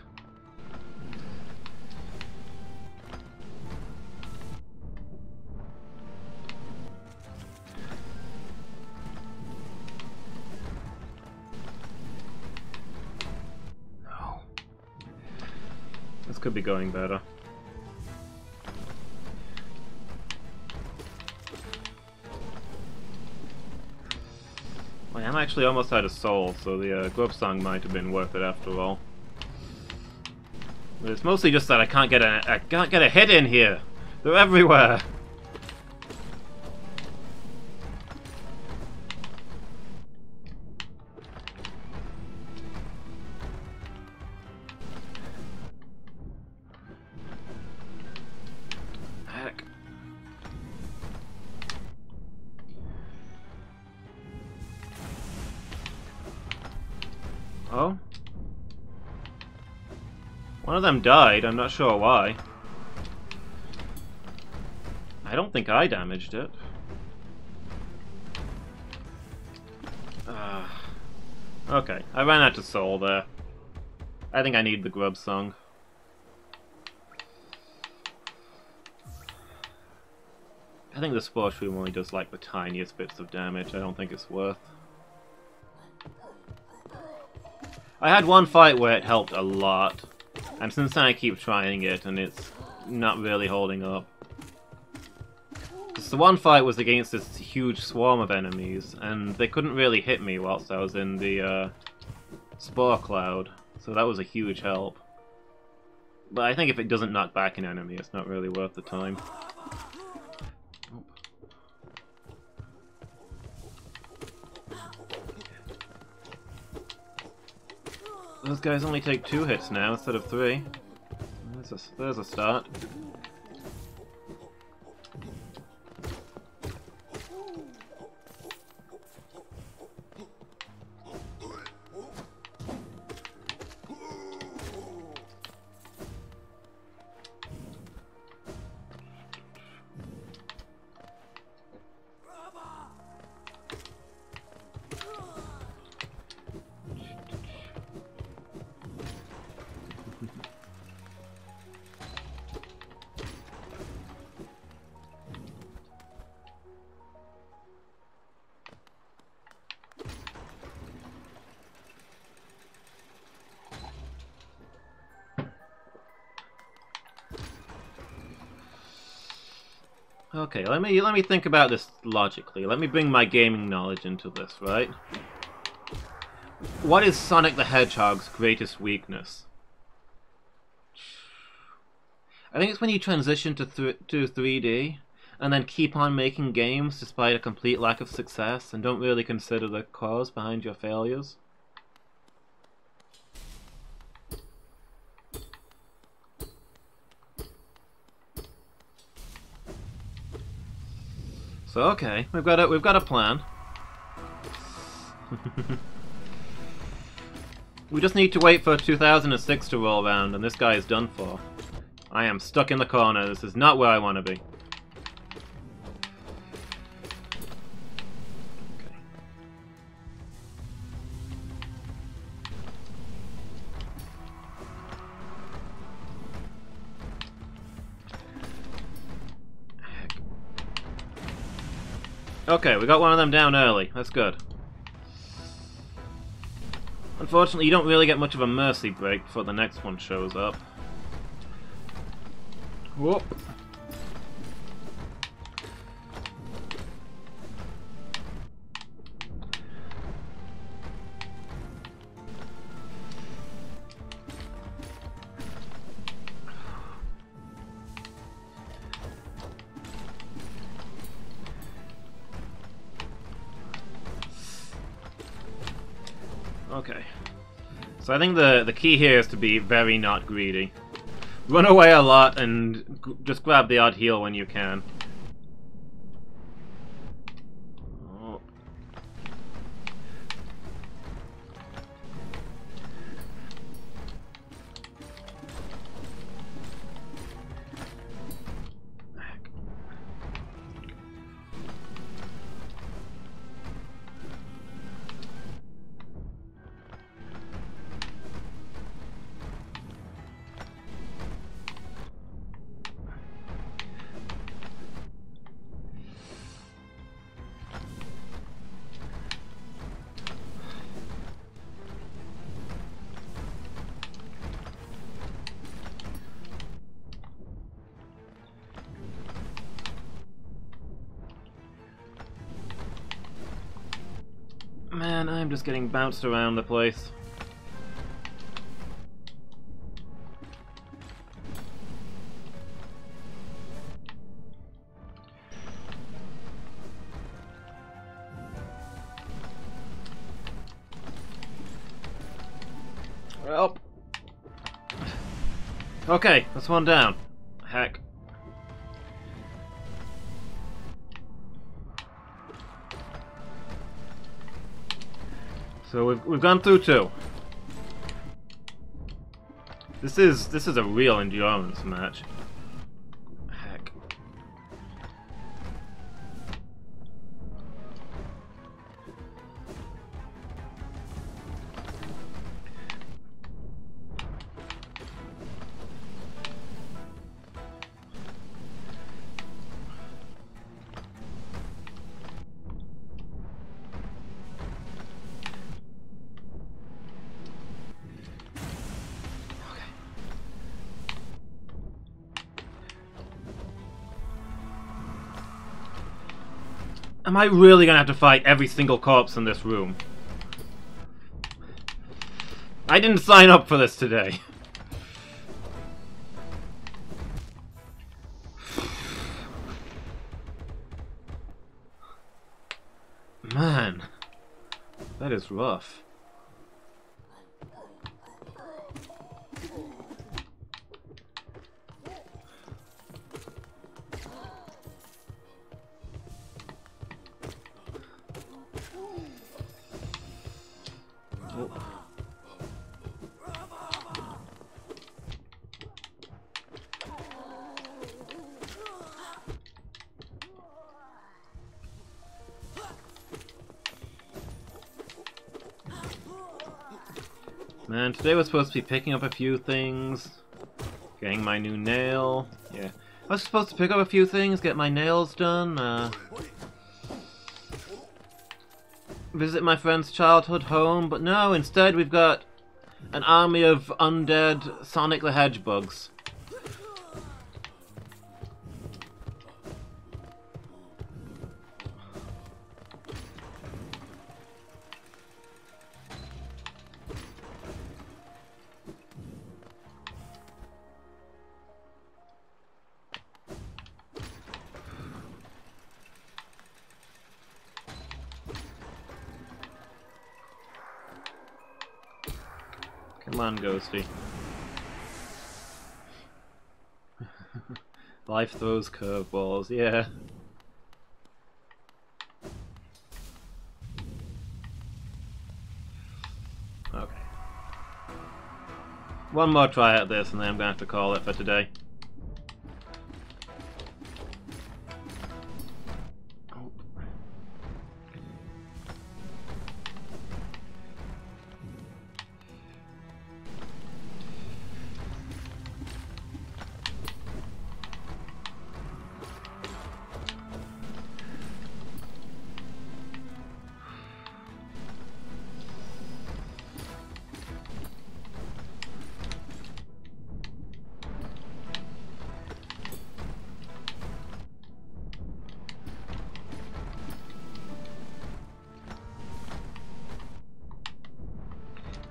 No. could be going better. Well, I'm actually almost out of soul, so the Grove Song might have been worth it after all. But it's mostly just that I can't get a hit in here. They're everywhere. One of them died, I'm not sure why. I don't think I damaged it. Okay, I ran out of soul there. I think I need the Grub Song. I think the Spore Shroom only does like the tiniest bits of damage, I don't think it's worth. I had one fight where it helped a lot. And since then I keep trying it, and it's not really holding up. So one fight was against this huge swarm of enemies, and they couldn't really hit me whilst I was in the spore cloud, so that was a huge help. But I think if it doesn't knock back an enemy, it's not really worth the time. Those guys only take 2 hits now instead of 3. There's a start. Okay, let me think about this logically. Let me bring my gaming knowledge into this, right? What is Sonic the Hedgehog's greatest weakness? I think it's when you transition to 3D and then keep on making games despite a complete lack of success and don't really consider the cause behind your failures. So okay, we've got a plan. We just need to wait for 2006 to roll around, and this guy is done for. I am stuck in the corner. This is not where I want to be. Okay, we got one of them down early. That's good. Unfortunately, you don't really get much of a mercy break before the next one shows up. Whoop. Okay, so I think the key here is to be very not greedy. Run away a lot and just grab the odd heal when you can. Oh. Man, I'm just getting bounced around the place. Help! Okay, that's one down. Heck. So we've gone through two. This is a real endurance match. Heck. Am I really gonna have to fight every single corpse in this room? I didn't sign up for this today. Man, that is rough. Man, today we're supposed to be picking up a few things, getting my new nail. Yeah, I was supposed to pick up a few things, get my nails done, visit my friend's childhood home, but no, instead we've got an army of undead Sonic the Hedgebugs. Come on, Ghosty. Life throws curveballs, yeah. Okay. One more try at this and then I'm gonna have to call it for today.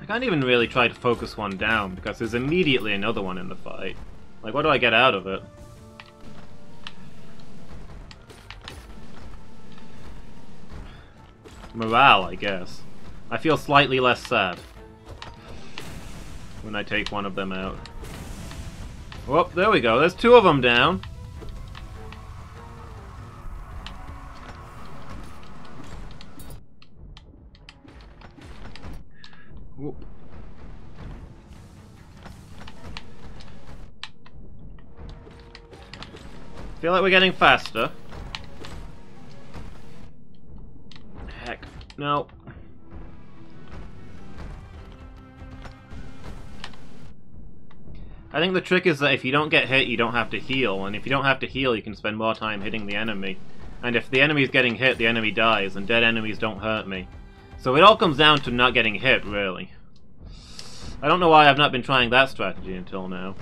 I can't even really try to focus one down, because there's immediately another one in the fight. Like, what do I get out of it? Morale, I guess. I feel slightly less sad when I take one of them out. Oh, there we go. There's two of them down. I feel like we're getting faster. Heck, no. I think the trick is that if you don't get hit, you don't have to heal, and if you don't have to heal, you can spend more time hitting the enemy. And if the enemy's getting hit, the enemy dies, and dead enemies don't hurt me. So it all comes down to not getting hit, really. I don't know why I've not been trying that strategy until now.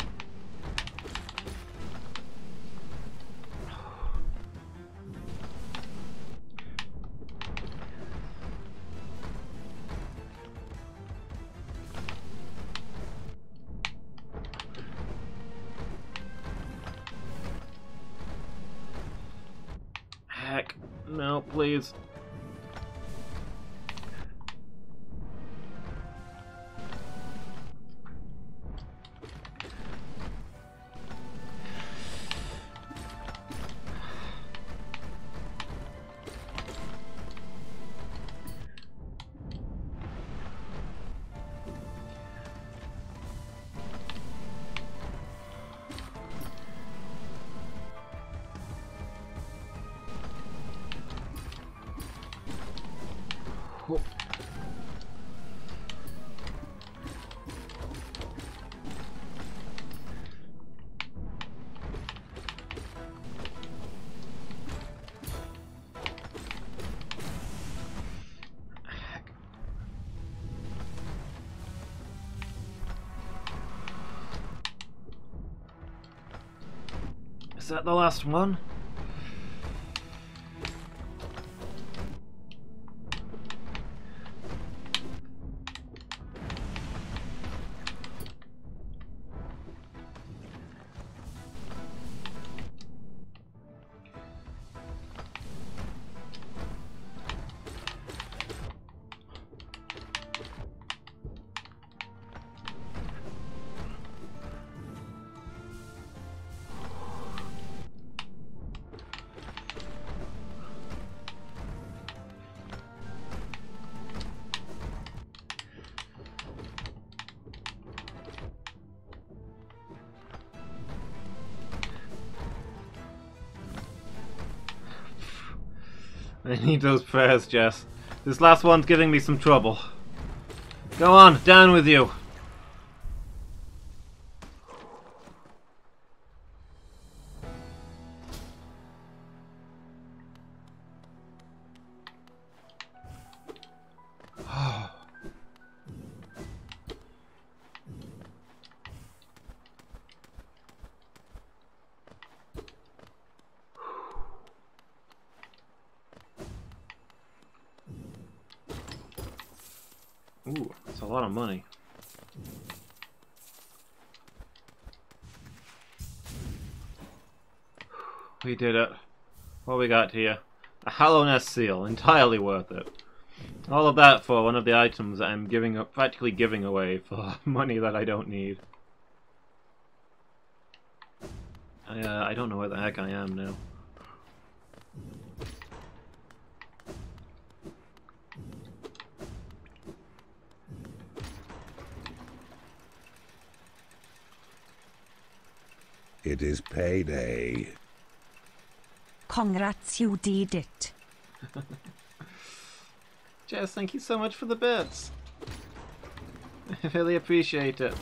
No, please. Is that the last one? I need those prayers, Jess. This last one's giving me some trouble. Go on, down with you! We did it. What we got here? A Hallownest seal. Entirely worth it. All of that for one of the items that I'm giving up, practically giving away for money that I don't need. I don't know where the heck I am now. It is payday. Congrats, you did it. Jess, thank you so much for the bits. I really appreciate it.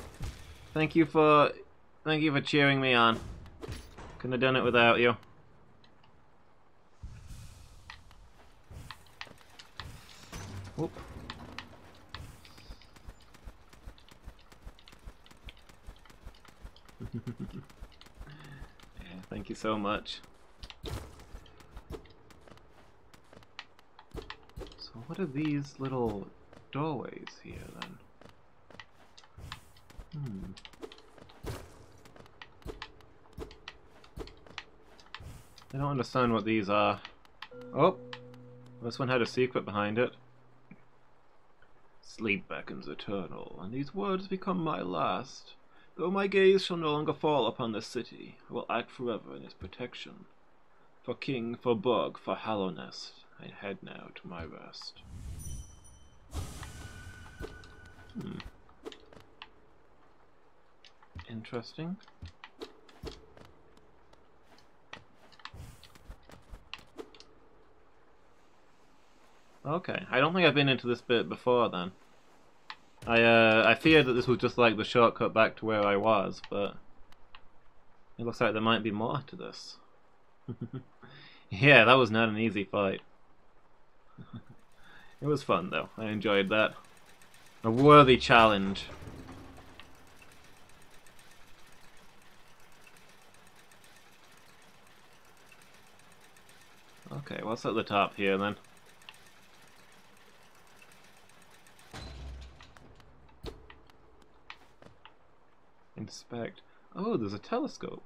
Thank you for cheering me on. Couldn't have done it without you. Oop. Yeah, thank you so much. What are these little doorways here, then? I don't understand what these are. Oh! This one had a secret behind it. Sleep beckons eternal, and these words become my last. Though my gaze shall no longer fall upon this city, I will act forever in its protection. For king, for burg, for Hallownest. I head now to my rest. Interesting. Okay, I don't think I've been into this bit before then. I feared that this was just like the shortcut back to where I was, but it looks like there might be more to this. Yeah, that was not an easy fight. It was fun though, I enjoyed that. A worthy challenge. Okay, what's at the top here then? Inspect. Oh, there's a telescope.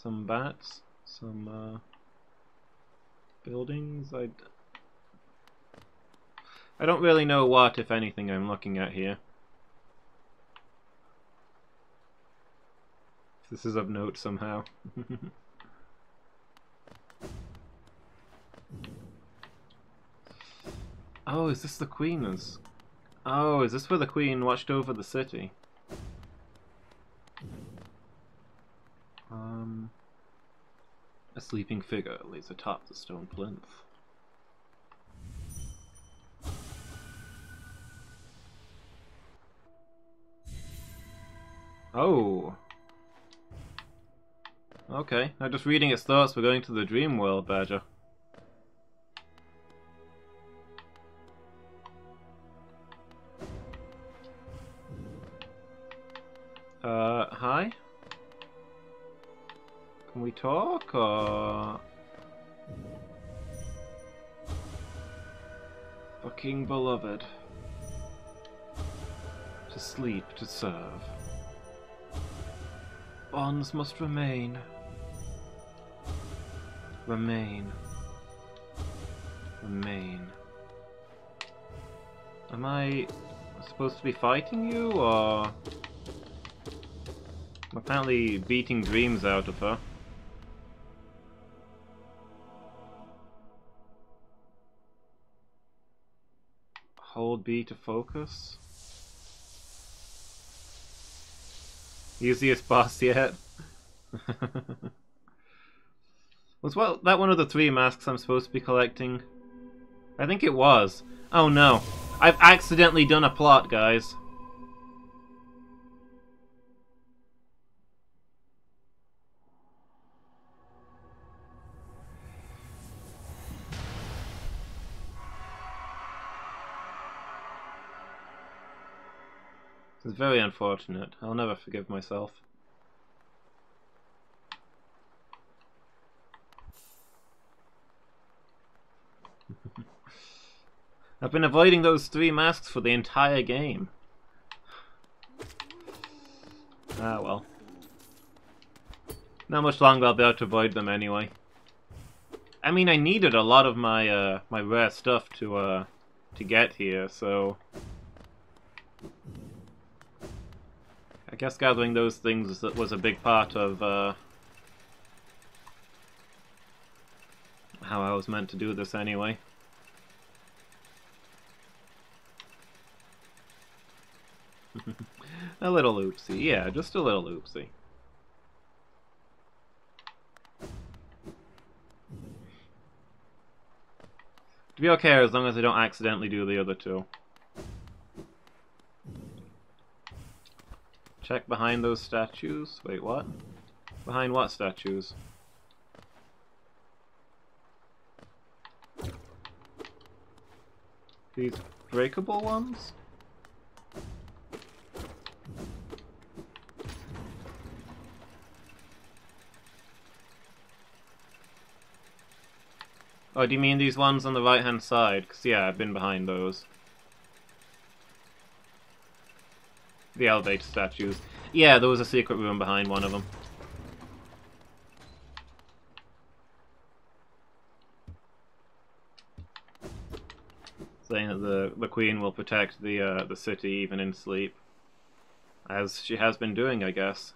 Some bats. some buildings. I don't really know what, if anything, I'm looking at here. This is of note somehow. Oh, is this the Queen? Oh, is this where the Queen watched over the city? A sleeping figure lays atop the stone plinth. Oh. Okay, now just reading its thoughts, we're going to the dream world, Badger. Hi? Can we talk, or...? Fucking beloved. To sleep, to serve. Bonds must remain. Remain. Remain. Am I supposed to be fighting you, or...? I'm apparently beating dreams out of her. Hold B to focus. Easiest boss yet. Was that one of the 3 masks I'm supposed to be collecting? I think it was. Oh no. I've accidentally done a plot, guys. It's very unfortunate. I'll never forgive myself. I've been avoiding those 3 masks for the entire game. Ah well. Not much longer I'll be able to avoid them anyway. I mean, I needed a lot of my my rare stuff to get here, so I guess gathering those things was a big part of how I was meant to do this anyway. A little oopsie, yeah, just a little oopsie. To be okay as long as I don't accidentally do the other 2. Check behind those statues. Wait, what? Behind what statues? These breakable ones? Oh, do you mean these ones on the right-hand side? Because, yeah, I've been behind those. The elevator statues. Yeah, there was a secret room behind one of them. Saying that the Queen will protect the city even in sleep. As she has been doing, I guess.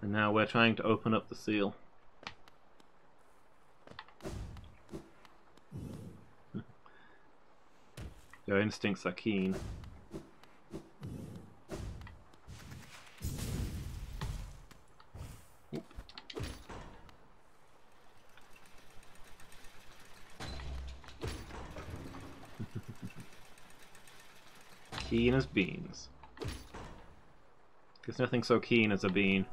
And now we're trying to open up the seal. Your instincts are keen. Oop. Keen as beans. There's nothing so keen as a bean.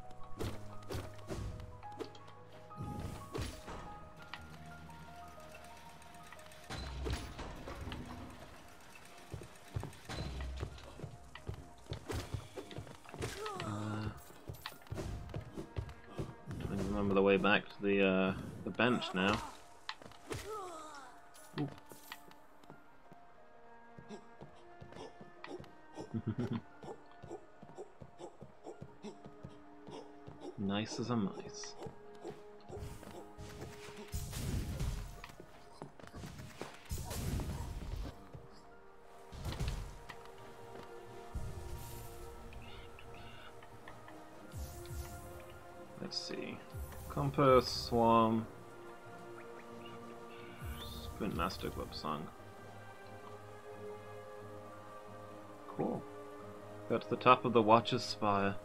The bench now. mice is a mice. Let's see. Compost Swamp. Spinmaster Grove Song. Cool. Go to the top of the Watcher's Spire.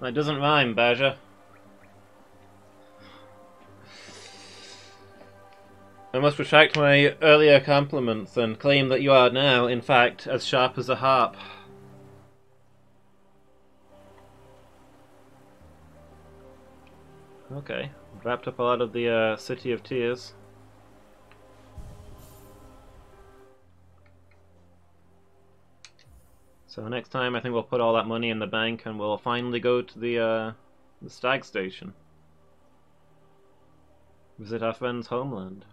That doesn't rhyme, Badger. I must retract my earlier compliments and claim that you are now, in fact, as sharp as a harp. Okay, wrapped up a lot of the City of Tears. So next time I think we'll put all that money in the bank and we'll finally go to the Stag Station. Visit our friend's homeland.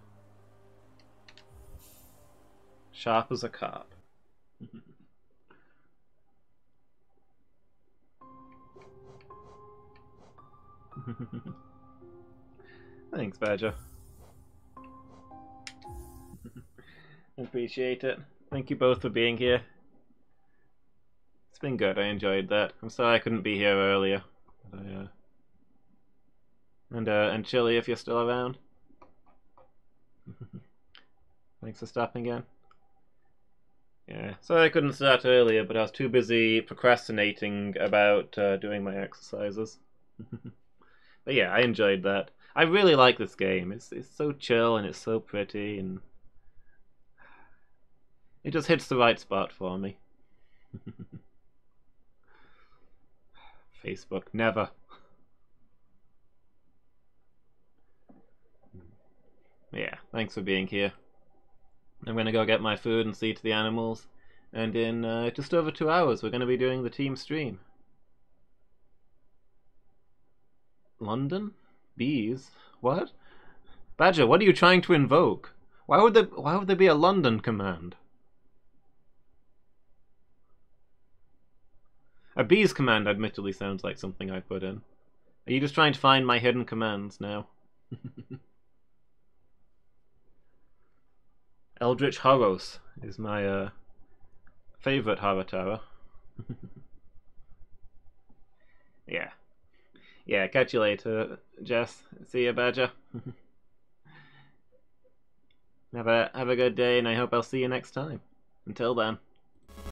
Sharp as a carp. Thanks, Badger. Appreciate it. Thank you both for being here. It's been good. I enjoyed that. I'm sorry I couldn't be here earlier. But I, and Chili, if you're still around. Thanks for stopping in. Yeah, sorry I couldn't start earlier, but I was too busy procrastinating about doing my exercises. But yeah, I enjoyed that. I really like this game. It's so chill and it's so pretty and it just hits the right spot for me. Facebook, never. Yeah, thanks for being here. I'm gonna go get my food and see to the animals, and in just over 2 hours we're gonna be doing the team stream. London? Bees? What? Badger, what are you trying to invoke? Why would there be a London command? A bees command admittedly sounds like something I put in. Are you just trying to find my hidden commands now? Eldritch Horrors is my favorite horror tower. Yeah. Yeah, catch you later, Jess. See you, Badger. Have a good day, and I hope I'll see you next time. Until then.